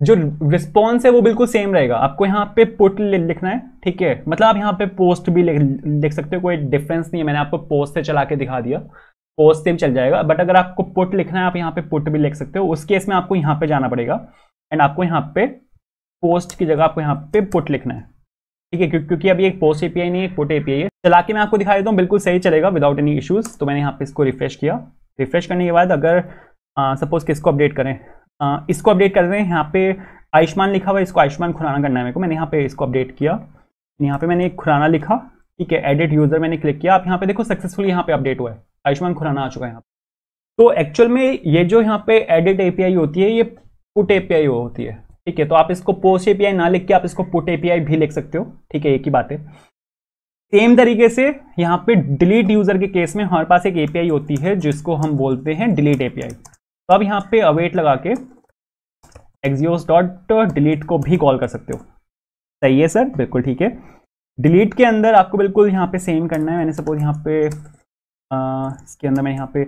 जो रिस्पॉन्स है वो बिल्कुल सेम रहेगा। आपको यहाँ पे पुट लिखना है। ठीक है, मतलब आप यहाँ पे पोस्ट भी लिख, लिख सकते हो, कोई डिफरेंस नहीं है। मैंने आपको पोस्ट से चला के दिखा दिया, पोस्ट से भी चल जाएगा। बट अगर आपको पुट लिखना है आप यहाँ पे पुट भी लिख सकते हो। उस केस में आपको यहाँ पे जाना पड़ेगा एंड आपको यहाँ पे पोस्ट की जगह आपको यहाँ पे पुट लिखना है। ठीक है, क्योंकि अभी एक पोस्ट एपीआई नहीं है, एक पुट एपीआई है। चला के मैं आपको दिखा देता हूँ, बिल्कुल सही चलेगा विदाउट एनी इशूज़। तो मैंने यहाँ पे इसको रिफ्रेश किया। रिफ्रेश करने के बाद अगर सपोज़ किसको अपडेट करें, Uh, इसको अपडेट कर रहे हैं। यहाँ पे आयुष्मान लिखा हुआ है, इसको आयुष्मान खुराना करना है मेरे को। मैंने यहाँ पे इसको अपडेट किया, यहाँ पे मैंने खुराना लिखा। ठीक है, एडिट यूजर मैंने क्लिक किया। आप यहाँ पे देखो सक्सेसफुली यहाँ पे अपडेट हुआ है, आयुष्मान खुराना आ चुका है यहाँ पे। तो एक्चुअल में ये जो यहाँ पे एडिट एपीआई होती है ये पुट एपीआई होती है। ठीक है, तो आप इसको पोस्ट एपीआई ना लिख के आप इसको पुट एपीआई भी लिख सकते हो, ठीक है, एक ही बात है। सेम तरीके से यहाँ पे डिलीट यूजर के केस में हमारे पास एक एपीआई होती है जिसको हम बोलते हैं डिलीट एपीआई। तो अब यहाँ पे अवेट लगा के एक्सियोस डॉट डिलीट को भी कॉल कर सकते हो। सही है सर, बिल्कुल ठीक है। डिलीट के अंदर आपको बिल्कुल यहाँ पे सेम करना है। मैंने सपोज यहाँ पे आ, इसके अंदर मैं यहाँ पे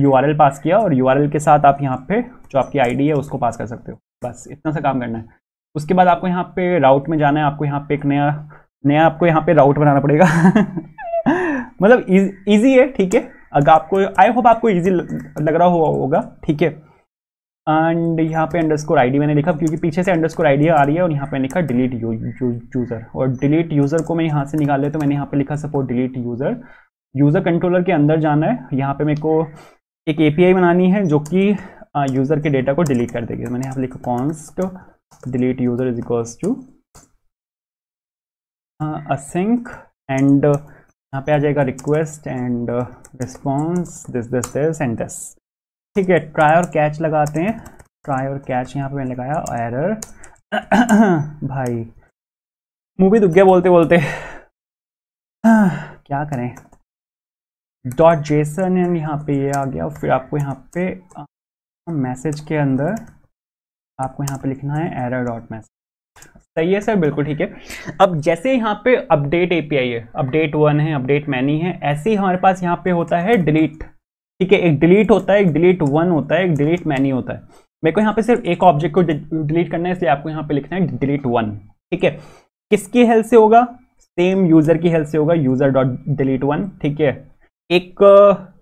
यू आर एल पास किया और यू आर एल के साथ आप यहाँ पे जो आपकी आई डी है उसको पास कर सकते हो। बस इतना सा काम करना है। उसके बाद आपको यहाँ पे राउट में जाना है, आपको यहाँ पे एक नया नया आपको यहाँ पे राउट बनाना पड़ेगा। मतलब इजी है, ठीक है। अगर आपको, आई होप आपको इजी लग रहा होगा, ठीक है। एंड यहाँ पे अंडरस्कोर आईडी मैंने लिखा क्योंकि पीछे से अंडरस्कोर आईडी आ रही है और यहाँ पे लिखा डिलीट यूज़र, और डिलीट यूज़र को मैं यहाँ से निकाले तो मैंने यहाँ पे लिखा support delete user. User controller के अंदर जाना है, यहाँ पे मेरे को एक एपीआई बनानी है जो कि यूज़र के डेटा को डिलीट कर देगी। मैंने यहाँ पे लिखा const delete user is equals to async and यहाँ पे आ जाएगा request and response this this this and this, ठीक है। ट्राई और कैच लगाते हैं। ट्राई और कैच यहाँ पे मैंने लगाया एरर। भाई मूवी दुख गया बोलते बोलते, क्या करें। डॉट जेसन एंड यहाँ पे ये आ गया। फिर आपको यहाँ पे मैसेज के अंदर आपको यहाँ पे लिखना है एरर डॉट मैसेज। सही है सर, बिल्कुल ठीक है। अब जैसे यहाँ पे अपडेट एपीआई है, अपडेट वन है, अपडेट मैनी है, ऐसे ही हमारे पास यहाँ पे होता है डिलीट, ठीक है। एक डिलीट होता है, एक डिलीट वन होता है, एक डिलीट मैनी होता है। मेरे को यहाँ पे सिर्फ एक ऑब्जेक्ट को डिलीट करना है, इसलिए आपको यहाँ पे लिखना है डिलीट वन, ठीक है। किसकी हेल्प से होगा? सेम यूजर की हेल्प से होगा, यूजर डॉट डिलीट वन, ठीक है। एक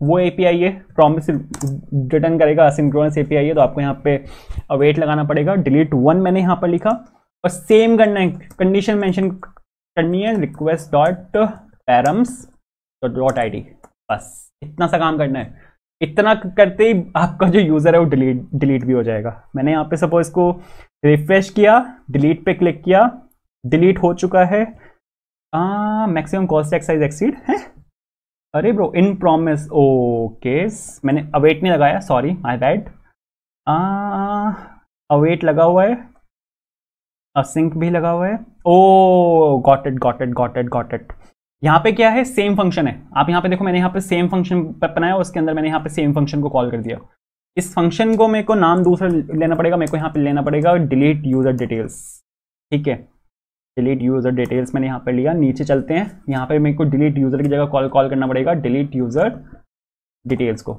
वो एपीआई है प्रॉमिस रिटर्न करेगा, असिंक्रोनस एपीआई है, तो आपको यहाँ पे अवेट लगाना पड़ेगा। डिलीट वन मैंने यहाँ पर लिखा और सेम करना है, कंडीशन मेंशन करनी है request dot params dot I D. बस इतना सा काम करना है। इतना करते ही आपका जो यूज़र है वो डिलीट डिलीट भी हो जाएगा। मैंने यहाँ पे सपोज इसको रिफ्रेश किया, डिलीट पे क्लिक किया, डिलीट हो चुका है। मैक्सिमम कॉस्ट एक्साइज एक्सीड है। अरे ब्रो इन प्रॉमिस ओके, मैंने अवेट नहीं लगाया, सॉरी माय बैड। अवेट लगा हुआ है, असिंक भी लगा हुआ है। Oh got it got it got it got it. यहाँ पे क्या है? सेम फंक्शन है। आप यहाँ पे देखो, मैंने यहाँ पे सेम फंक्शन बनाया, उसके अंदर मैंने यहाँ पे सेम फंक्शन को कॉल कर दिया। इस फंक्शन को मेरे को नाम दूसरा लेना पड़ेगा, मेरे को यहाँ पे लेना पड़ेगा डिलीट यूजर डिटेल्स, ठीक है। डिलीट यूजर डिटेल्स मैंने यहाँ पे लिया। नीचे चलते हैं, यहाँ पे मेरे को डिलीट यूजर की जगह कॉल कॉल करना पड़ेगा डिलीट यूजर डिटेल्स को,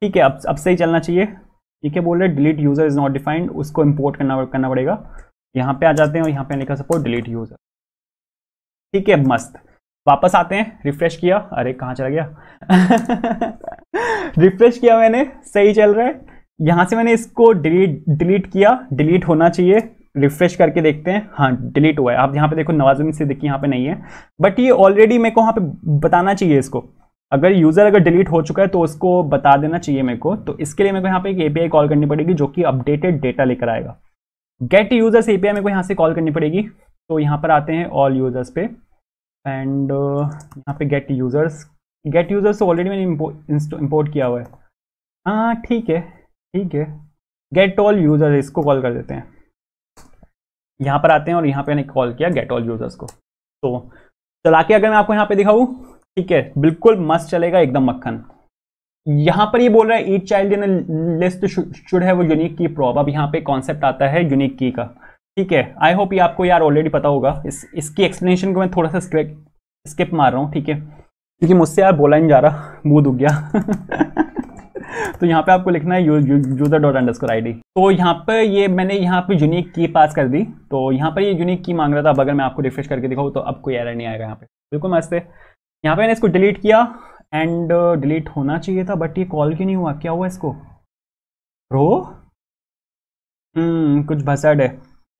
ठीक है। अब अब सही चलना चाहिए, ठीक है। बोल रहे delete user is not defined, उसको इम्पोर्ट करना करना पड़ेगा। यहाँ पे आ जाते हैं और यहाँ पे लिखा सपोर्ट डिलीट यूजर, ठीक है। मस्त, वापस आते हैं। रिफ्रेश किया, अरे कहाँ चला गया। रिफ्रेश किया मैंने, सही चल रहा है। यहाँ से मैंने इसको डिलीट डिलीट किया, डिलीट होना चाहिए। रिफ्रेश करके देखते हैं, हाँ डिलीट हुआ है। आप यहाँ पे देखो नवाजुद्दीन सिद्दीकी यहाँ पे नहीं है, बट ये ऑलरेडी मेरे को वहाँ पे बताना चाहिए इसको। अगर यूज़र अगर डिलीट हो चुका है तो उसको बता देना चाहिए मेरे को। तो इसके लिए मेरे को यहाँ पे एक एपीआई कॉल करनी पड़ेगी जो कि अपडेटेड डेटा लेकर आएगा। गेट यूजर्स एपीआई मेरे को यहाँ से कॉल करनी पड़ेगी। तो यहाँ पर आते हैं ऑल यूजर्स पे एंड यहाँ पे गेट यूजर्स। गेट यूजर्स तो ऑलरेडी मैंने इंपोर्ट किया हुआ है, हाँ ठीक है ठीक है। गेट ऑल यूजर्स इसको कॉल कर देते हैं। यहाँ पर आते हैं और यहाँ पे मैंने कॉल किया गेट ऑल यूजर्स को। तो चला के अगर मैं आपको यहाँ पे दिखाऊँ, ठीक है, बिल्कुल मस्त चलेगा, एकदम मक्खन। यहाँ पर ये बोल रहा है each child in list should have unique key prop. अब यहाँ पे कॉन्सेप्ट आता है यूनिक की का, ठीक है। आई होप ये आपको यार ऑलरेडी पता होगा। इस इसकी एक्सप्लेनेशन को मैं थोड़ा सा स्किप मार रहा हूँ, ठीक है, क्योंकि मुझसे यार बोला नहीं जा रहा, मुंह दुख गया। तो यहाँ पे आपको लिखना है user dot underscore I D. तो यहाँ पे ये यह, मैंने यहाँ पे यूनिक की पास कर दी। तो यहाँ पर ये यह यूनिक की मांग रहा था। अब अगर मैं आपको रिफ्रेश करके दिखाऊँ तो अब कोई एरर नहीं आएगा यहाँ पे, बिल्कुल मस्त है। यहाँ पे मैंने इसको डिलीट किया एंड डिलीट होना चाहिए था, बट ये कॉल क्यों नहीं हुआ? क्या हुआ इसको ब्रो? हम्म कुछ भसड़ है,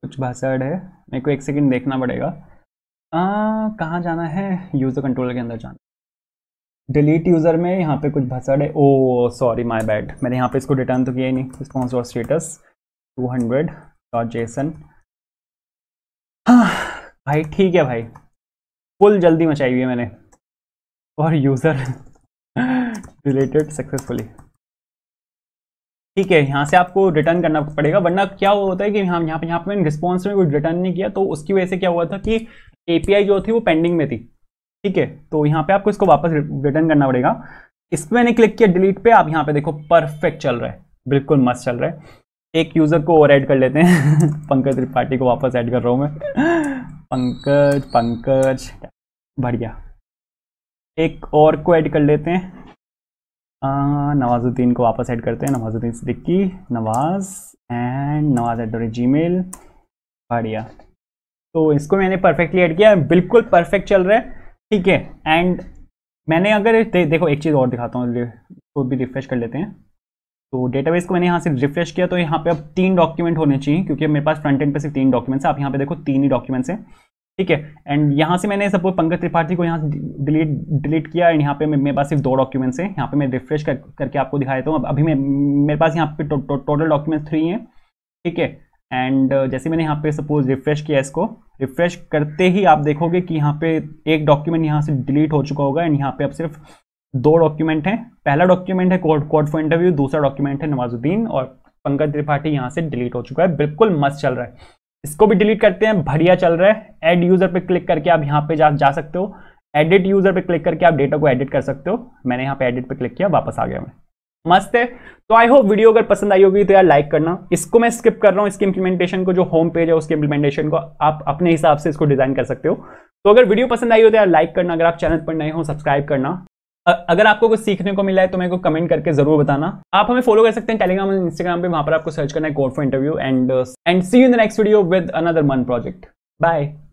कुछ भाषण है, मेरे को एक सेकंड देखना पड़ेगा। आ, कहाँ जाना है? यूज़र कंट्रोलर के अंदर जाना, डिलीट यूज़र में। यहाँ पे कुछ भाषण है, ओ सॉरी माय बैड। मैंने यहाँ पे इसको रिटर्न तो किया ही नहीं। रिस्पॉन्स और status two hundred dot JSON. भाई ठीक है भाई, फुल जल्दी मचाई हुई है मैंने। और यूज़र डिलीटेड सक्सेसफुली, ठीक है, यहाँ से आपको रिटर्न करना पड़ेगा, वरना क्या होता है कि हम यहाँ पे यहाँ पे रिस्पॉन्स में कुछ रिटर्न नहीं किया तो उसकी वजह से क्या हुआ था कि एपीआई जो थी वो पेंडिंग में थी। ठीक है, तो यहाँ पे आपको इसको वापस रिटर्न करना पड़ेगा। इस पर मैंने क्लिक किया डिलीट पे, आप यहाँ पे देखो परफेक्ट चल रहा है, बिल्कुल मस्त चल रहा है। एक यूज़र को और ऐड कर लेते हैं पंकज त्रिपाठी को वापस ऐड कर रहा हूँ मैं, पंकज पंकज बढ़िया। एक और को ऐड कर लेते हैं, नवाजुद्दीन को वापस ऐड करते हैं, नवाजुद्दीन सिद्दीकी, Nawaz and Nawaz at the rate Gmail, बढ़िया। तो इसको मैंने परफेक्टली ऐड किया, बिल्कुल परफेक्ट चल रहा है। ठीक है, एंड मैंने अगर दे, देखो एक चीज़ और दिखाता हूँ, इसको भी रिफ्रेश कर लेते हैं। तो डेटाबेस को मैंने यहाँ से रिफ्रेश किया तो यहाँ पे अब तीन डॉक्यूमेंट होने चाहिए, क्योंकि मेरे पास फ्रंट एंड पे सिर्फ तीन डॉक्यूमेंट्स हैं। आप यहाँ पे देखो तीन ही डॉक्यूमेंट्स हैं। ठीक है, एंड यहाँ से मैंने सपोज पंकज त्रिपाठी को यहाँ से डिलीट डिलीट किया, एंड यहाँ पे मेरे पास सिर्फ दो डॉक्यूमेंट्स हैं। यहाँ पे मैं रिफ्रेश कर, करके आपको दिखा देता हूँ। अभी मैं मेरे पास यहाँ पे टो, टो, टोटल डॉक्यूमेंट्स थ्री हैं। ठीक है, एंड जैसे मैंने यहाँ पे सपोज रिफ्रेश किया, इसको रिफ्रेश करते ही आप देखोगे कि यहाँ पे एक डॉक्यूमेंट यहाँ से डिलीट हो चुका होगा, एंड यहाँ पे अब सिर्फ दो डॉक्यूमेंट हैं। पहला डॉक्यूमेंट है कोड कोड फॉर इंटरव्यू, दूसरा डॉक्यूमेंट है नवाजुद्दीन, और पंकज त्रिपाठी यहाँ से डिलीट हो चुका है। बिल्कुल मस्त चल रहा है, इसको भी डिलीट करते हैं, बढ़िया चल रहा है। ऐड यूज़र पे क्लिक करके आप यहाँ पे जा जा सकते हो, एडिट यूज़र पे क्लिक करके आप डेटा को एडिट कर सकते हो। मैंने यहाँ पे एडिट पे क्लिक किया, वापस आ गया मैं, मस्त है। तो आई होप वीडियो अगर पसंद आई होगी तो यार लाइक करना। इसको मैं स्किप कर रहा हूँ, इसके इंप्लीमेंटेशन को, जो होम पेज है उसके इंप्लीमेंटेशन को आप अपने हिसाब से इसको डिज़ाइन कर सकते हो। तो अगर वीडियो पसंद आई हो तो यार लाइक करना, अगर आप चैनल पर नए हो सब्सक्राइब करना। अगर आपको कुछ सीखने को मिला है तो मेरे को कमेंट करके जरूर बताना। आप हमें फॉलो कर सकते हैं टेलीग्राम और इंस्टाग्राम पे, वहां पर आपको सर्च करना है code for interview. And and see you in the next video with another मन प्रोजेक्ट, बाय।